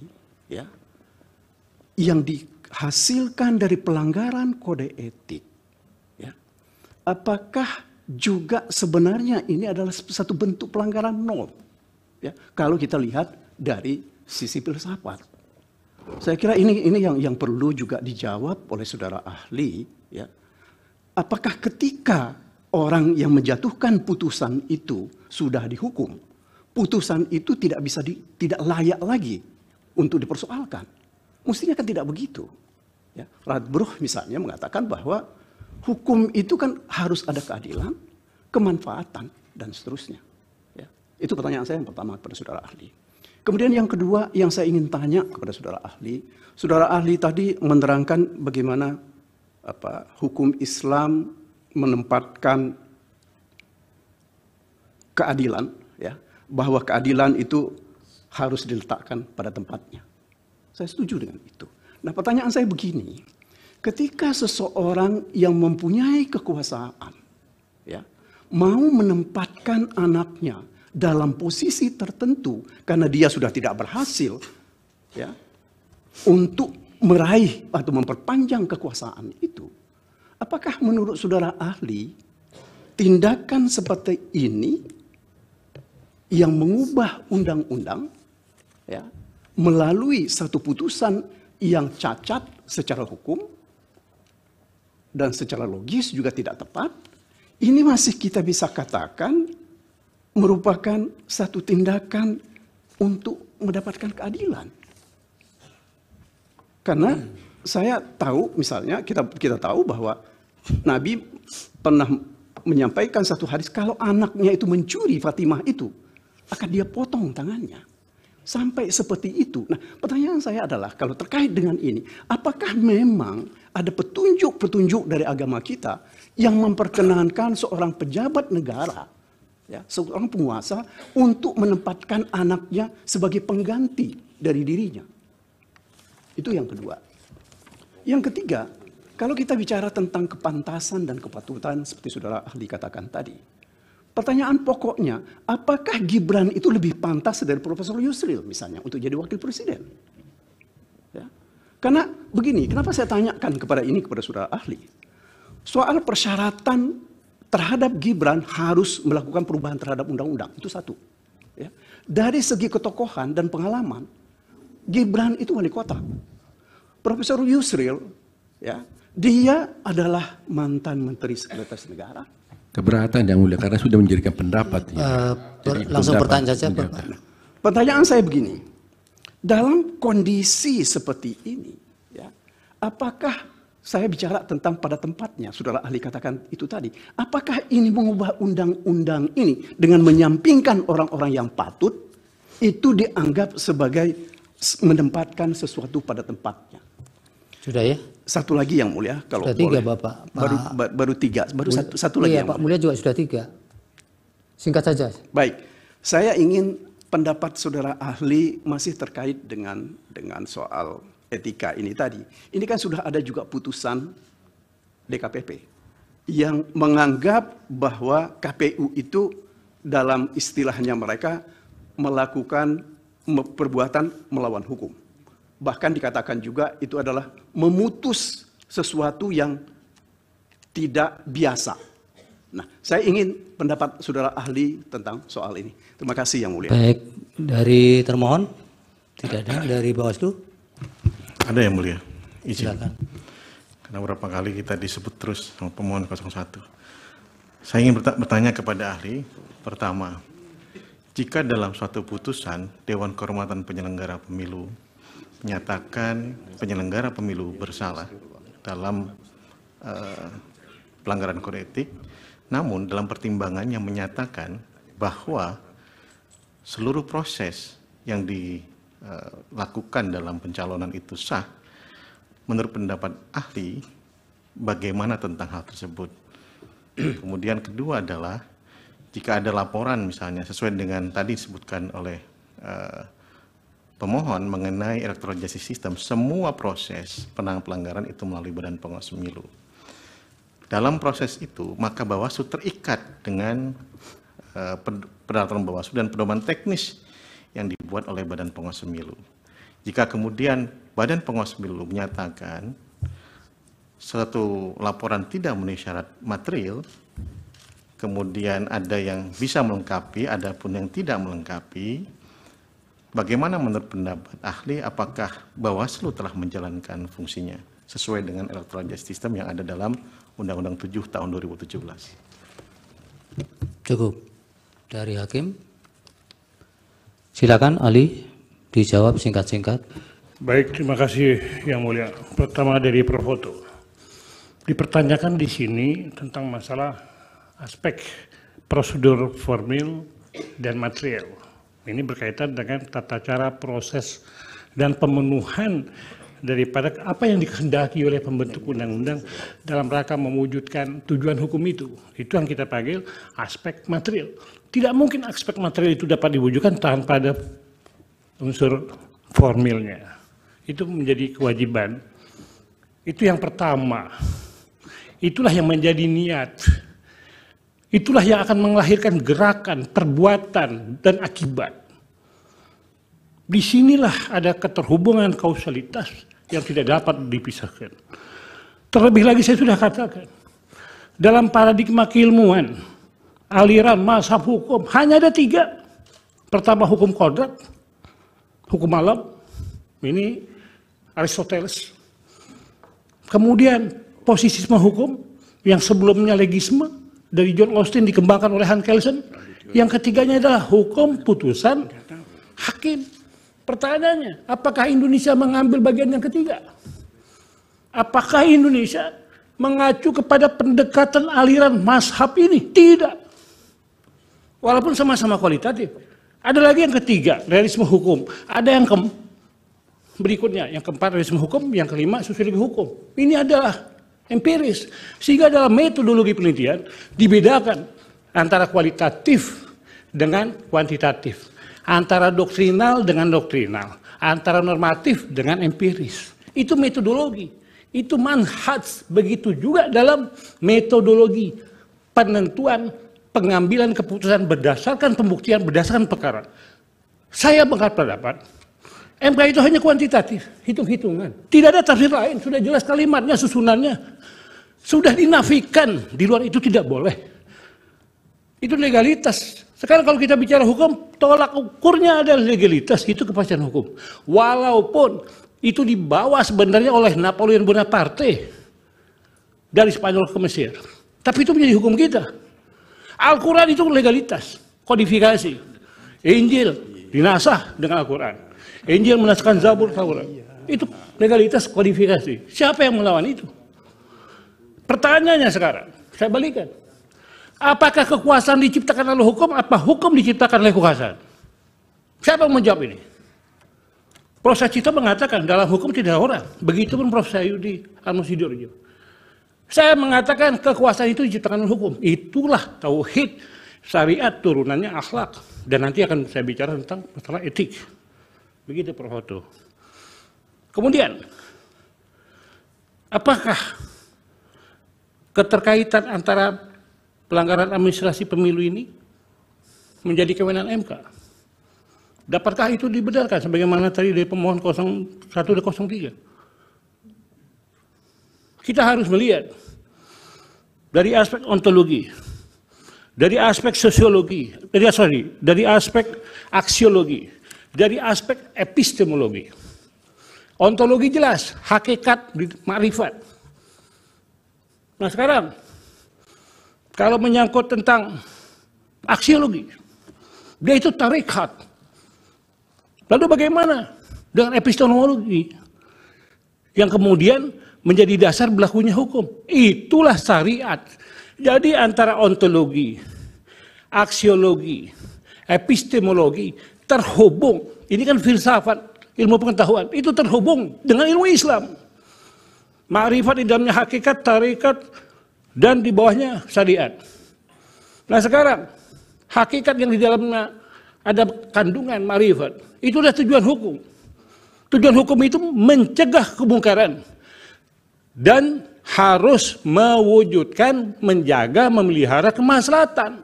ya, yang dihasilkan dari pelanggaran kode etik, ya, apakah juga sebenarnya ini adalah satu bentuk pelanggaran nol, ya, kalau kita lihat dari sisi filsafat. Saya kira ini ini yang yang perlu juga dijawab oleh saudara ahli, ya. Apakah ketika orang yang menjatuhkan putusan itu sudah dihukum, putusan itu tidak bisa di, tidak layak lagi untuk dipersoalkan? Mestinya kan tidak begitu. Ya. Radbruch misalnya mengatakan bahwa hukum itu kan harus ada keadilan, kemanfaatan dan seterusnya. Ya. Itu pertanyaan saya yang pertama kepada saudara ahli. Kemudian yang kedua yang saya ingin tanya kepada saudara ahli, saudara ahli tadi menerangkan bagaimana apa, hukum Islam menempatkan keadilan, ya, bahwa keadilan itu harus diletakkan pada tempatnya. Saya setuju dengan itu. Nah, pertanyaan saya begini, ketika seseorang yang mempunyai kekuasaan, ya, mau menempatkan anaknya dalam posisi tertentu karena dia sudah tidak berhasil, ya, untuk meraih atau memperpanjang kekuasaan itu, apakah menurut saudara ahli tindakan seperti ini yang mengubah undang-undang, ya, melalui satu putusan yang cacat secara hukum dan secara logis juga tidak tepat, ini masih kita bisa katakan merupakan satu tindakan untuk mendapatkan keadilan? Karena saya tahu misalnya, kita kita tahu bahwa Nabi pernah menyampaikan satu hadis, kalau anaknya itu mencuri, Fatimah itu, akan dia potong tangannya. Sampai seperti itu. Nah, pertanyaan saya adalah kalau terkait dengan ini, apakah memang ada petunjuk-petunjuk dari agama kita yang memperkenankan seorang pejabat negara, ya, seorang penguasa untuk menempatkan anaknya sebagai pengganti dari dirinya? Itu yang kedua. Yang ketiga, kalau kita bicara tentang kepantasan dan kepatutan seperti saudara ahli katakan tadi, pertanyaan pokoknya, apakah Gibran itu lebih pantas dari Profesor Yusril misalnya untuk jadi wakil presiden? Ya. Karena begini, kenapa saya tanyakan kepada ini kepada saudara ahli? Soal persyaratan terhadap Gibran harus melakukan perubahan terhadap undang-undang, itu satu. Ya. Dari segi ketokohan dan pengalaman, Gibran itu wali kota. Profesor Yusril, ya, dia adalah mantan Menteri Sekretaris Negara. Keberatan yang mulia, karena sudah menjadikan pendapat. Ya. Uh, ber Jadi, langsung pertanyaan saja. Pertanyaan saya begini, dalam kondisi seperti ini, ya, apakah, saya bicara tentang pada tempatnya, saudara ahli katakan itu tadi, apakah ini mengubah undang-undang ini dengan menyampingkan orang-orang yang patut, itu dianggap sebagai menempatkan sesuatu pada tempatnya? Sudah ya? Satu lagi yang mulia, kalau sudah boleh. Tiga, Bapak. Baru, ba baru tiga, baru mulia, satu, satu lagi iya, yang Pak mulia. Mulia juga sudah tiga. Singkat saja. Baik, saya ingin pendapat saudara ahli masih terkait dengan dengan soal etika ini tadi. Ini kan sudah ada juga putusan D K P P yang menganggap bahwa K P U itu dalam istilahnya mereka melakukan perbuatan melawan hukum. Bahkan dikatakan juga itu adalah memutus sesuatu yang tidak biasa. Nah, saya ingin pendapat saudara ahli tentang soal ini. Terima kasih yang mulia. Baik, dari termohon? Tidak ada. Dari Bawaslu? Ada yang mulia, izin. Silakan. Karena berapa kali kita disebut terus sama pemohon nol satu. Saya ingin bertanya kepada ahli, pertama, jika dalam suatu putusan Dewan Kehormatan Penyelenggara Pemilu menyatakan penyelenggara pemilu bersalah dalam uh, pelanggaran kode etik, namun dalam pertimbangannya menyatakan bahwa seluruh proses yang dilakukan dalam pencalonan itu sah. Menurut pendapat ahli, bagaimana tentang hal tersebut? Kemudian kedua adalah jika ada laporan misalnya sesuai dengan tadi disebutkan oleh uh, pemohon mengenai electoral justice system, semua proses penanganan pelanggaran itu melalui Badan Pengawas Pemilu. Dalam proses itu, maka Bawaslu terikat dengan uh, peraturan Bawaslu dan pedoman teknis yang dibuat oleh Badan Pengawas Pemilu. Jika kemudian Badan Pengawas Pemilu menyatakan suatu laporan tidak memenuhi syarat material, kemudian ada yang bisa melengkapi, ada pun yang tidak melengkapi, bagaimana menurut pendapat ahli, apakah Bawaslu telah menjalankan fungsinya sesuai dengan electoral justice system yang ada dalam Undang-Undang tujuh tahun dua ribu tujuh belas? Cukup. Dari Hakim. Silakan Ali dijawab singkat-singkat. Baik, terima kasih Yang Mulia. Pertama dari Prof Oto. Dipertanyakan di sini tentang masalah aspek prosedur formil dan material. Ini berkaitan dengan tata cara proses dan pemenuhan daripada apa yang dikehendaki oleh pembentuk undang-undang dalam rangka mewujudkan tujuan hukum itu. Itu yang kita panggil aspek material. Tidak mungkin aspek material itu dapat diwujudkan tanpa ada unsur formilnya. Itu menjadi kewajiban. Itu yang pertama. Itulah yang menjadi niat. Itulah yang akan melahirkan gerakan, perbuatan, dan akibat. Disinilah ada keterhubungan kausalitas yang tidak dapat dipisahkan. Terlebih lagi saya sudah katakan, dalam paradigma keilmuan, aliran mazhab hukum, hanya ada tiga. Pertama hukum kodrat, hukum alam, ini Aristoteles. Kemudian posisisme hukum yang sebelumnya legisme, dari John Austin dikembangkan oleh Henkelsen. Yang ketiganya adalah hukum putusan hakim. Pertanyaannya, apakah Indonesia mengambil bagian yang ketiga? Apakah Indonesia mengacu kepada pendekatan aliran mazhab ini? Tidak. Walaupun sama-sama kualitatif. Ada lagi yang ketiga, realisme hukum. Ada yang ke berikutnya, yang keempat realisme hukum, yang kelima sosiologi hukum. Ini adalah empiris, sehingga dalam metodologi penelitian dibedakan antara kualitatif dengan kuantitatif, antara doktrinal dengan doktrinal, antara normatif dengan empiris. Itu metodologi, itu manhaj. Begitu juga dalam metodologi penentuan pengambilan keputusan berdasarkan pembuktian, berdasarkan perkara. Saya berpendapat M K itu hanya kuantitatif, hitung-hitungan. Tidak ada tafsir lain, sudah jelas kalimatnya, susunannya. Sudah dinafikan, di luar itu tidak boleh. Itu legalitas. Sekarang kalau kita bicara hukum, tolak ukurnya adalah legalitas, itu kepastian hukum. Walaupun itu dibawa sebenarnya oleh Napoleon Bonaparte dari Spanyol ke Mesir. Tapi itu menjadi hukum kita. Al-Quran itu legalitas, kodifikasi. Injil dinasah dengan Al-Quran. Injil menaskan Zabur Taurat. Itu legalitas kodifikasi. Siapa yang melawan itu? Pertanyaannya sekarang, saya balikan. Apakah kekuasaan diciptakan oleh hukum? Apa hukum diciptakan oleh kekuasaan? Siapa yang menjawab ini? Prof Cito mengatakan dalam hukum tidak ada orang. Begitupun Prof Prajudi Atmosudirjo. Saya mengatakan kekuasaan itu diciptakan oleh hukum. Itulah tauhid syariat, turunannya akhlak. Dan nanti akan saya bicara tentang masalah etik. Begitu Prof Oto. Kemudian, apakah keterkaitan antara pelanggaran administrasi pemilu ini menjadi kewenangan M K? Dapatkah itu dibenarkan sebagaimana tadi dari pemohon nol satu dan nol tiga? Kita harus melihat dari aspek ontologi, dari aspek sosiologi, dari, sorry, dari aspek aksiologi, dari aspek epistemologi. Ontologi jelas, hakikat di ma'rifat. Nah sekarang, kalau menyangkut tentang aksiologi, dia itu tarikat. Lalu bagaimana dengan epistemologi yang kemudian menjadi dasar berlakunya hukum. Itulah syariat. Jadi antara ontologi, aksiologi, epistemologi terhubung. Ini kan filsafat, ilmu pengetahuan, itu terhubung dengan ilmu Islam. Ma'rifat di dalamnya hakikat, tarikat, dan di bawahnya syariat. Nah sekarang, hakikat yang di dalamnya ada kandungan ma'rifat, itu adalah tujuan hukum. Tujuan hukum itu mencegah kemungkaran dan harus mewujudkan, menjaga, memelihara kemaslahatan.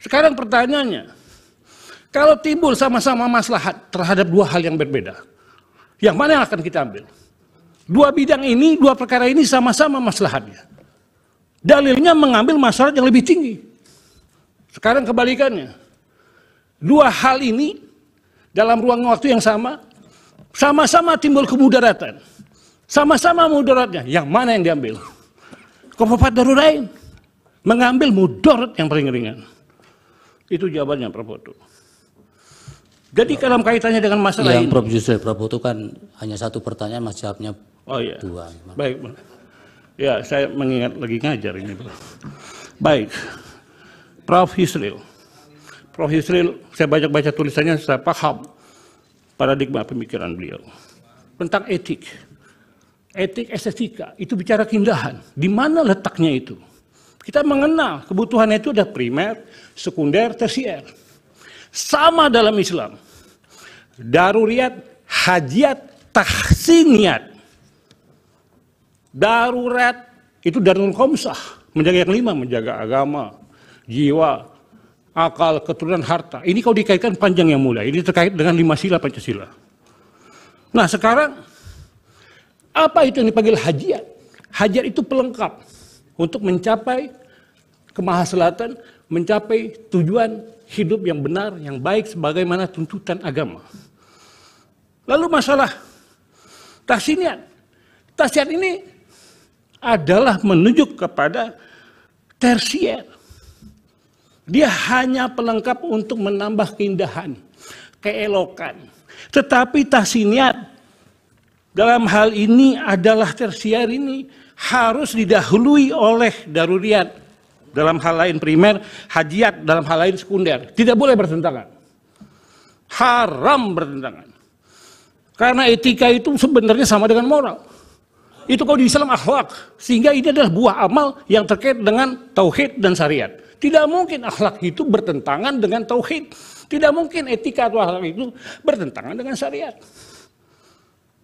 Sekarang pertanyaannya, kalau timbul sama-sama maslahat terhadap dua hal yang berbeda, yang mana yang akan kita ambil? Dua bidang ini, dua perkara ini sama-sama maslahatnya. Dalilnya mengambil maslahat yang lebih tinggi. Sekarang kebalikannya, dua hal ini dalam ruang waktu yang sama, sama-sama timbul kemudaratan, sama-sama mudaratnya, yang mana yang diambil? Kopat darurain mengambil mudarat yang paling ringan. Itu jawabannya Prabowo itu. Jadi kalau kaitannya dengan masalah yang ini, Prof Yusril, Prabowo itu kan hanya satu pertanyaan, mas jawabnya oh, iya. dua. Baik, ya saya mengingat lagi ngajar ini. Baik, Prof Yusril, Prof Yusril, saya baca-baca tulisannya, saya paham paradigma pemikiran beliau tentang etik, etik estetika, itu bicara keindahan. Di mana letaknya itu? Kita mengenal kebutuhan itu ada primer, sekunder, tersier. Sama dalam Islam, daruriyat, hajiat, tahsiniyat. Darurat itu darul khomsah, menjaga yang lima, menjaga agama, jiwa, akal, keturunan, harta. Ini kalau dikaitkan panjang yang mulia, ini terkait dengan lima sila Pancasila. Nah sekarang, apa itu yang dipanggil hajiat? Hajiat itu pelengkap untuk mencapai kemahaselatan, mencapai tujuan hidup yang benar, yang baik, sebagaimana tuntutan agama. Lalu masalah tahsiniat. Tahsiniat ini adalah menuju kepada tersier. Dia hanya pelengkap untuk menambah keindahan, keelokan. Tetapi tahsiniat dalam hal ini adalah tersier ini harus didahului oleh daruriyat. Dalam hal lain primer, hajiat dalam hal lain sekunder. Tidak boleh bertentangan. Haram bertentangan. Karena etika itu sebenarnya sama dengan moral. Itu kalau di Islam akhlak. Sehingga ini adalah buah amal yang terkait dengan tauhid dan syariat. Tidak mungkin akhlak itu bertentangan dengan tauhid. Tidak mungkin etika atau akhlak itu bertentangan dengan syariat.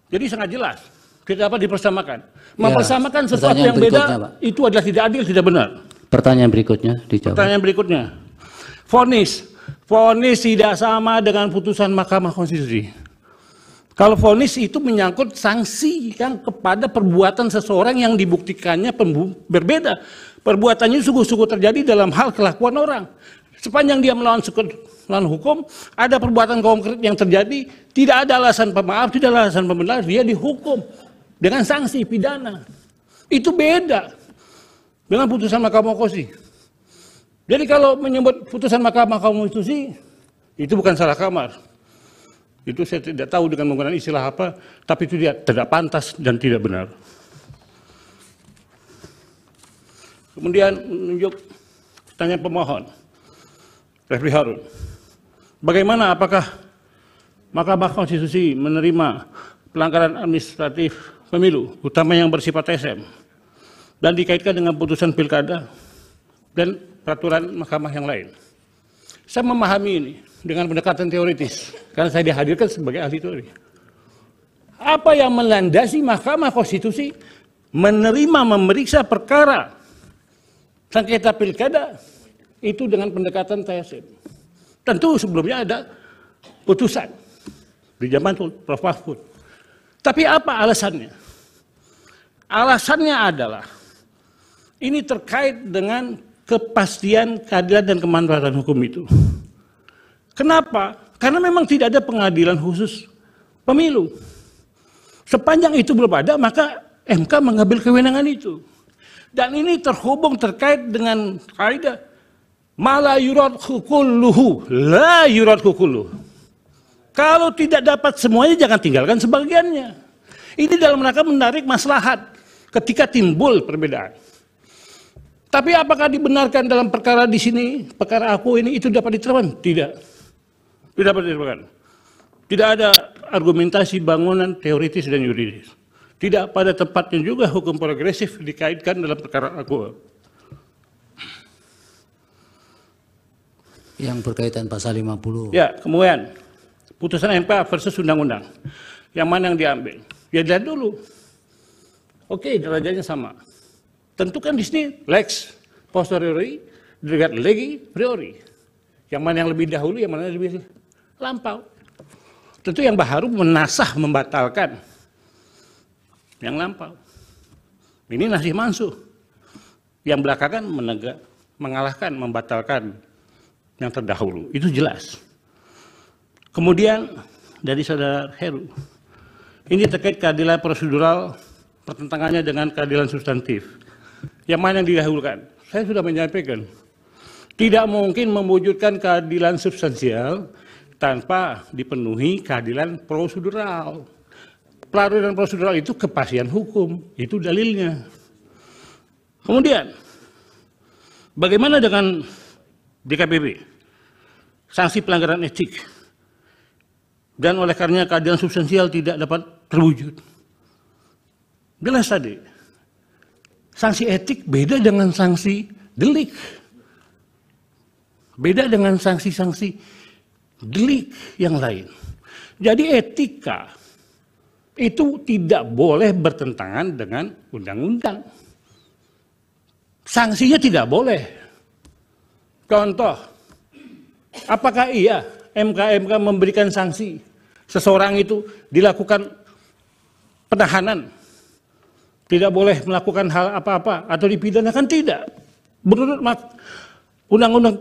Jadi sangat jelas, tidak dapat dipersamakan. Mempersamakan ya, sesuatu yang beda, Pak, itu adalah tidak adil, tidak benar. Pertanyaan berikutnya dijawab. Pertanyaan berikutnya, vonis, vonis tidak sama dengan putusan Mahkamah Konstitusi. Kalau vonis itu menyangkut sanksi yang kepada perbuatan seseorang yang dibuktikannya berbeda. Perbuatannya sungguh-sungguh terjadi dalam hal kelakuan orang. Sepanjang dia melawan, melawan hukum, ada perbuatan konkret yang terjadi, tidak ada alasan pemaaf, tidak ada alasan pembenar, dia dihukum dengan sanksi pidana. Itu beda dengan putusan Mahkamah Konstitusi. Jadi kalau menyebut putusan Mahkamah Konstitusi, itu bukan salah kamar. Itu saya tidak tahu dengan menggunakan istilah apa, tapi itu dia tidak pantas dan tidak benar. Kemudian menunjuk pertanyaan pemohon, Refly Harun. Bagaimana apakah Mahkamah Konstitusi menerima pelanggaran administratif pemilu, utama yang bersifat T S M, dan dikaitkan dengan putusan pilkada dan peraturan mahkamah yang lain? Saya memahami ini dengan pendekatan teoritis, karena saya dihadirkan sebagai ahli teori. Apa yang melandasi Mahkamah Konstitusi menerima memeriksa perkara sengketa pilkada itu dengan pendekatan T S M? Tentu sebelumnya ada putusan di zaman Prof Mahfud. Tapi apa alasannya? Alasannya adalah ini terkait dengan kepastian keadilan dan kemanfaatan hukum itu. Kenapa? Karena memang tidak ada pengadilan khusus pemilu. Sepanjang itu belum ada, maka M K mengambil kewenangan itu. Dan ini terhubung terkait dengan kaidah mala yuradhu kulluhu la yuradhu kulluhu. Kalau tidak dapat semuanya, jangan tinggalkan sebagiannya. Ini dalam rangka menarik maslahat ketika timbul perbedaan. Tapi apakah dibenarkan dalam perkara di sini, perkara aku ini, itu dapat diterapkan? Tidak. Tidak dapat diterapkan. Tidak ada argumentasi bangunan teoritis dan yuridis. Tidak pada tempatnya juga hukum progresif dikaitkan dalam perkara aku. Yang berkaitan pasal lima puluh. Ya, kemudian putusan M K versus undang-undang. Yang mana yang diambil? Ya dilihat dulu. Oke, derajatnya sama. Tentukan di sini lex posteriori, dilihat legi priori. Yang mana yang lebih dahulu, yang mana yang lebih lampau. Tentu yang baru menasah membatalkan yang lampau. Ini nasih mansuh. Yang belakangan menegak, mengalahkan, membatalkan yang terdahulu. Itu jelas. Kemudian dari saudara Heru. Ini terkait keadilan prosedural, pertentangannya dengan keadilan substantif. Yang mana yang didahulukan? Saya sudah menyampaikan. Tidak mungkin mewujudkan keadilan substansial tanpa dipenuhi keadilan prosedural. Keadilan prosedural itu kepastian hukum, itu dalilnya. Kemudian, bagaimana dengan D K P P? Sanksi pelanggaran etik. Dan oleh karenanya keadilan substansial tidak dapat terwujud. Jelas tadi, sanksi etik beda dengan sanksi delik. Beda dengan sanksi-sanksi delik yang lain. Jadi etika itu tidak boleh bertentangan dengan undang-undang. Sanksinya tidak boleh. Contoh, apakah iya M K M K memberikan sanksi? Seseorang itu dilakukan penahanan, tidak boleh melakukan hal apa-apa atau dipidanakan, tidak. Menurut undang-undang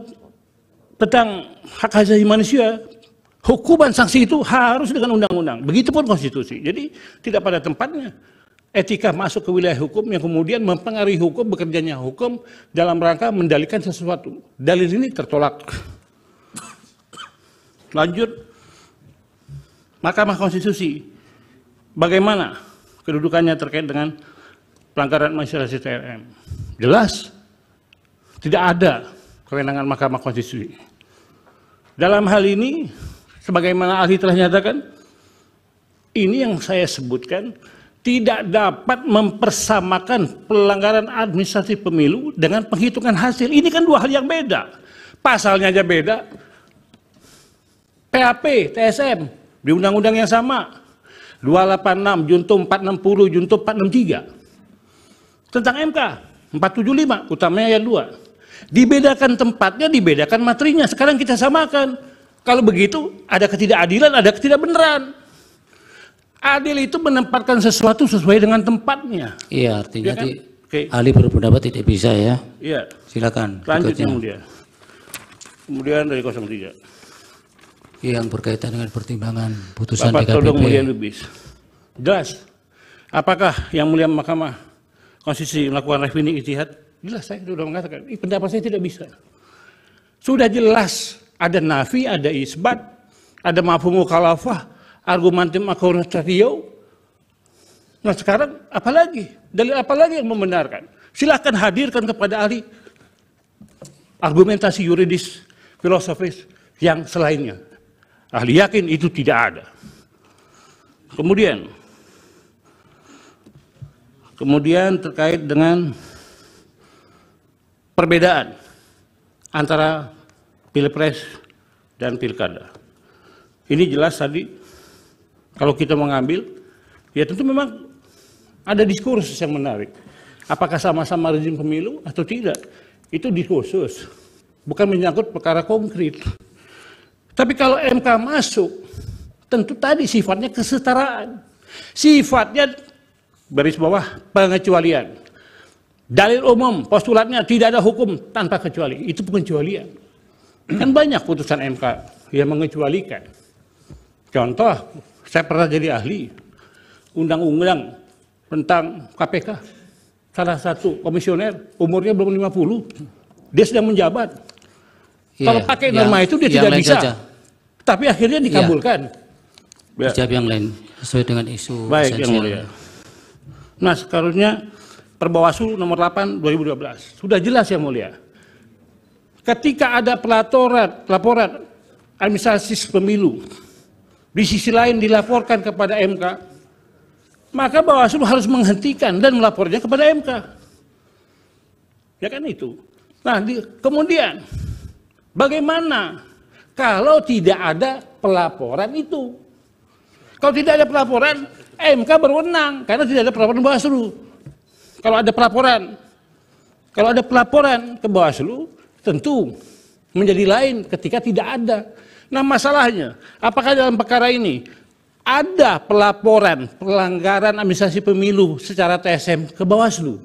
tentang hak asasi manusia, hukuman sanksi itu harus dengan undang-undang. Begitupun konstitusi. Jadi tidak pada tempatnya etika masuk ke wilayah hukum yang kemudian mempengaruhi hukum, bekerjanya hukum dalam rangka mendalikan sesuatu. Dalil ini tertolak. Lanjut, Mahkamah Konstitusi, bagaimana kedudukannya terkait dengan pelanggaran administrasi T R M? Jelas, tidak ada kewenangan Mahkamah Konstitusi. Dalam hal ini, sebagaimana ahli telah nyatakan, ini yang saya sebutkan, tidak dapat mempersamakan pelanggaran administrasi pemilu dengan penghitungan hasil. Ini kan dua hal yang beda. Pasalnya aja beda. P H P, T S M, di undang-undang yang sama, dua ratus delapan puluh enam, junto empat ratus enam puluh, junto empat ratus enam puluh tiga. Tentang M K, empat ratus tujuh puluh lima, utamanya ayat dua. Dibedakan tempatnya, dibedakan materinya, sekarang kita samakan. Kalau begitu, ada ketidakadilan, ada ketidakbenaran. Adil itu menempatkan sesuatu sesuai dengan tempatnya. Iya, artinya ya kan? Okay. Ahli berpendapat tidak bisa ya. Iya. Silakan. Lanjut kemudian. Kemudian dari nol tiga. Yang berkaitan dengan pertimbangan putusan Bapak D K P P. Bapak tolong kemudian lebih. Jelas. Apakah yang mulia Mahkamah Konstitusi melakukan refining ijtihad? Jelas, saya sudah mengatakan. Ih, pendapat saya tidak bisa. Sudah jelas. Ada nafi, ada isbat, ada mafhum mukhalafah, argumentum accoratio. Nah sekarang apalagi? Dalil apalagi yang membenarkan? Silahkan hadirkan kepada ahli argumentasi yuridis, filosofis yang selainnya. Ahli yakin itu tidak ada. Kemudian, kemudian terkait dengan perbedaan antara pilpres dan pilkada. Ini jelas tadi, kalau kita mengambil, ya tentu memang ada diskursus yang menarik. Apakah sama-sama rezim pemilu atau tidak? Itu diskursus, bukan menyangkut perkara konkret. Tapi kalau M K masuk, tentu tadi sifatnya kesetaraan. Sifatnya baris bawah pengecualian. Dalil umum, postulatnya tidak ada hukum tanpa kecuali. Itu pengecualian. Kan banyak putusan M K yang mengecualikan. Contoh, saya pernah jadi ahli undang-undang tentang K P K. Salah satu komisioner umurnya belum lima puluh. Dia sedang menjabat. Kalau ya, pakai norma itu dia tidak bisa. Saja. Tapi akhirnya dikabulkan. Ya. ya. Dijawab yang lain sesuai dengan isu. Baik, esensial. Yang mulia. Nah, sekarangnya Perbawaslu nomor delapan dua ribu dua belas sudah jelas yang mulia. Ketika ada pelaporan, laporan administrasi pemilu di sisi lain dilaporkan kepada M K, maka Bawaslu harus menghentikan dan melapornya kepada M K. Ya kan itu. Nah, di, kemudian bagaimana kalau tidak ada pelaporan itu? Kalau tidak ada pelaporan, M K berwenang karena tidak ada pelaporan Bawaslu. Kalau ada pelaporan, kalau ada pelaporan ke Bawaslu, tentu menjadi lain ketika tidak ada. Nah, masalahnya, apakah dalam perkara ini ada pelaporan pelanggaran administrasi pemilu secara T S M ke Bawaslu?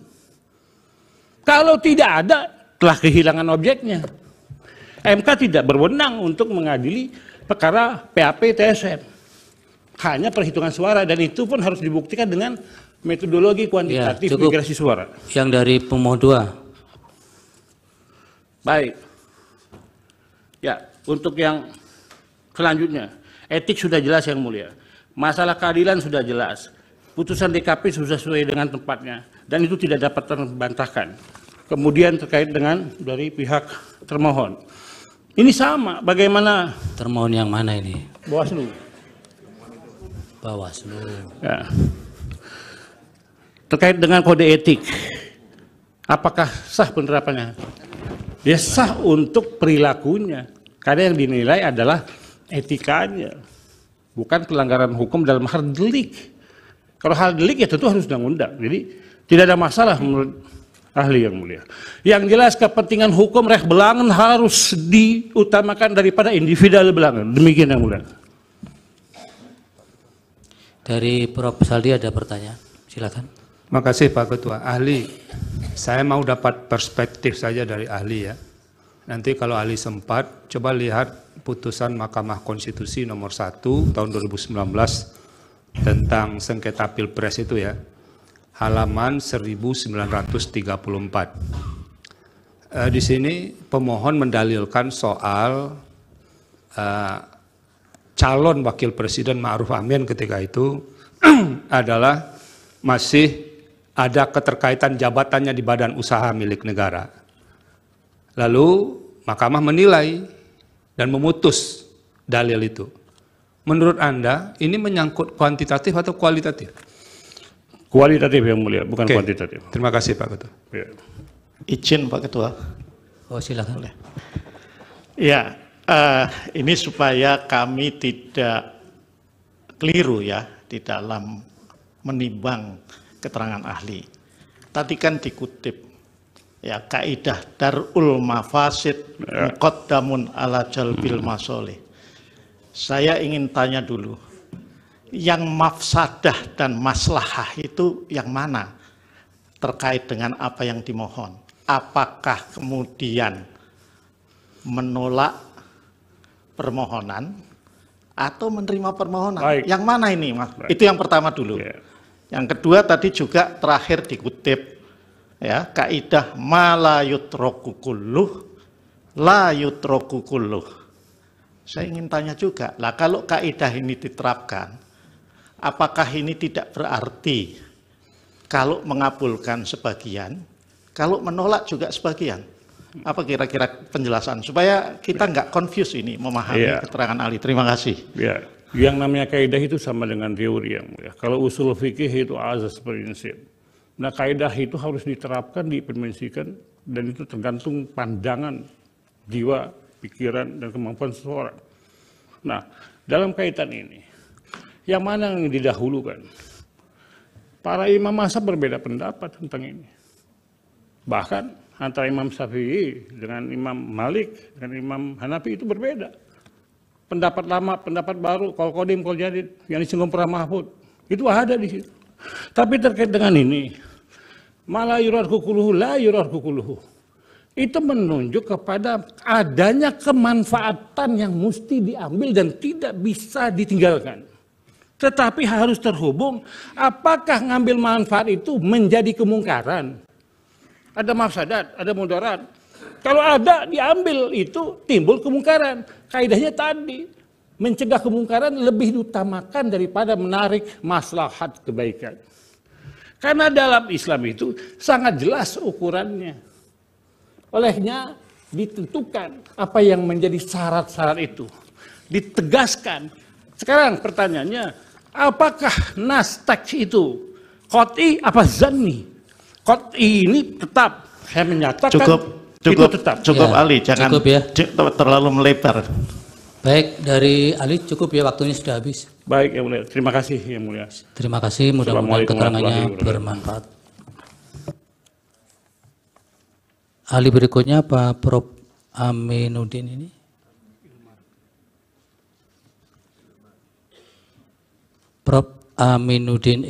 Kalau tidak ada, telah kehilangan objeknya. M K tidak berwenang untuk mengadili perkara P A P T S M. Hanya perhitungan suara, dan itu pun harus dibuktikan dengan metodologi kuantitatif ya, migrasi suara. Yang dari pemohon dua. Baik. Ya, untuk yang selanjutnya, etik sudah jelas yang mulia. Masalah keadilan sudah jelas. Putusan D K P sudah sesuai dengan tempatnya dan itu tidak dapat terbantahkan. Kemudian terkait dengan dari pihak termohon. Ini sama bagaimana termohon yang mana ini? Bawaslu. Bawaslu. Ya. Terkait dengan kode etik, apakah sah penerapannya? Dia sah untuk perilakunya, karena yang dinilai adalah etikanya, bukan pelanggaran hukum dalam hal delik. Kalau hal delik ya tentu harus undang-undang, jadi tidak ada masalah menurut ahli yang mulia. Yang jelas kepentingan hukum reh belangen harus diutamakan daripada individual belangen, demikian yang mulia. Dari Prof Saldi ada pertanyaan, silakan. Terima kasih Pak Ketua. Ahli, saya mau dapat perspektif saja dari ahli ya. Nanti kalau ahli sempat, coba lihat putusan Mahkamah Konstitusi nomor satu tahun dua ribu sembilan belas tentang sengketa pilpres itu ya. Halaman seribu sembilan ratus tiga puluh empat. E, di sini pemohon mendalilkan soal e, calon wakil presiden Ma'ruf Amin ketika itu adalah masih ada keterkaitan jabatannya di badan usaha milik negara. Lalu Mahkamah menilai dan memutus dalil itu. Menurut Anda ini menyangkut kuantitatif atau kualitatif? Kualitatif yang mulia, bukan Oke. kuantitatif. Terima kasih Pak Ketua. Ya. Izin Pak Ketua. Oh silakan. Ya, uh, ini supaya kami tidak keliru ya di dalam menimbang keterangan ahli. Tadi kan dikutip ya kaidah darul mafasid muqaddamun ala jalbil masoleh. Saya ingin tanya dulu, yang mafsadah dan maslahah itu yang mana terkait dengan apa yang dimohon? Apakah kemudian menolak permohonan atau menerima permohonan? Baik. Yang mana ini, Mas? Baik. Itu yang pertama dulu. Yeah. Yang kedua tadi juga terakhir dikutip ya kaidah malayutroku kulluh layutroku kulluh. Saya ingin tanya juga, lah kalau kaidah ini diterapkan, apakah ini tidak berarti kalau mengabulkan sebagian, kalau menolak juga sebagian? Apa kira-kira penjelasan supaya kita nggak confuse ini memahami yeah. keterangan ahli? Terima kasih. Yeah. Yang namanya kaidah itu sama dengan teori yang mulia. Kalau usul fikih itu azas prinsip. Nah, kaidah itu harus diterapkan, diimplementasikan, dan itu tergantung pandangan, jiwa, pikiran, dan kemampuan seseorang. Nah, dalam kaitan ini, yang mana yang didahulukan? Para imam mazhab berbeda pendapat tentang ini. Bahkan antara Imam Syafi'i dengan Imam Malik dengan Imam Hanafi itu berbeda. Pendapat lama, pendapat baru, kol kodim, kol jadid, yang disinggung para Mahfud, itu ada di situ. Tapi terkait dengan ini, malah yurar kukuluhu, la yurar kukuluhu, itu menunjuk kepada adanya kemanfaatan yang mesti diambil dan tidak bisa ditinggalkan. Tetapi harus terhubung, apakah ngambil manfaat itu menjadi kemungkaran? Ada mafsadat, ada mudarat. Kalau ada diambil itu timbul kemungkaran. Kaidahnya tadi mencegah kemungkaran lebih diutamakan daripada menarik maslahat kebaikan. Karena dalam Islam itu sangat jelas ukurannya. Olehnya ditentukan apa yang menjadi syarat-syarat itu. Ditegaskan. Sekarang pertanyaannya, apakah nas teks itu qat'i apa zanni? Qat'i ini tetap. Saya menyatakan cukup, cukup, itu tetap. Cukup ya, Ali, jangan cukup ya. Terlalu melebar. Baik, dari Ali cukup ya, waktunya sudah habis. Baik, Yang Mulia. Terima kasih, Yang Mulia. Terima kasih, mudah-mudahan keterangannya bermanfaat. Ali berikutnya Pak Prof Aminuddin ini. Prof Aminuddin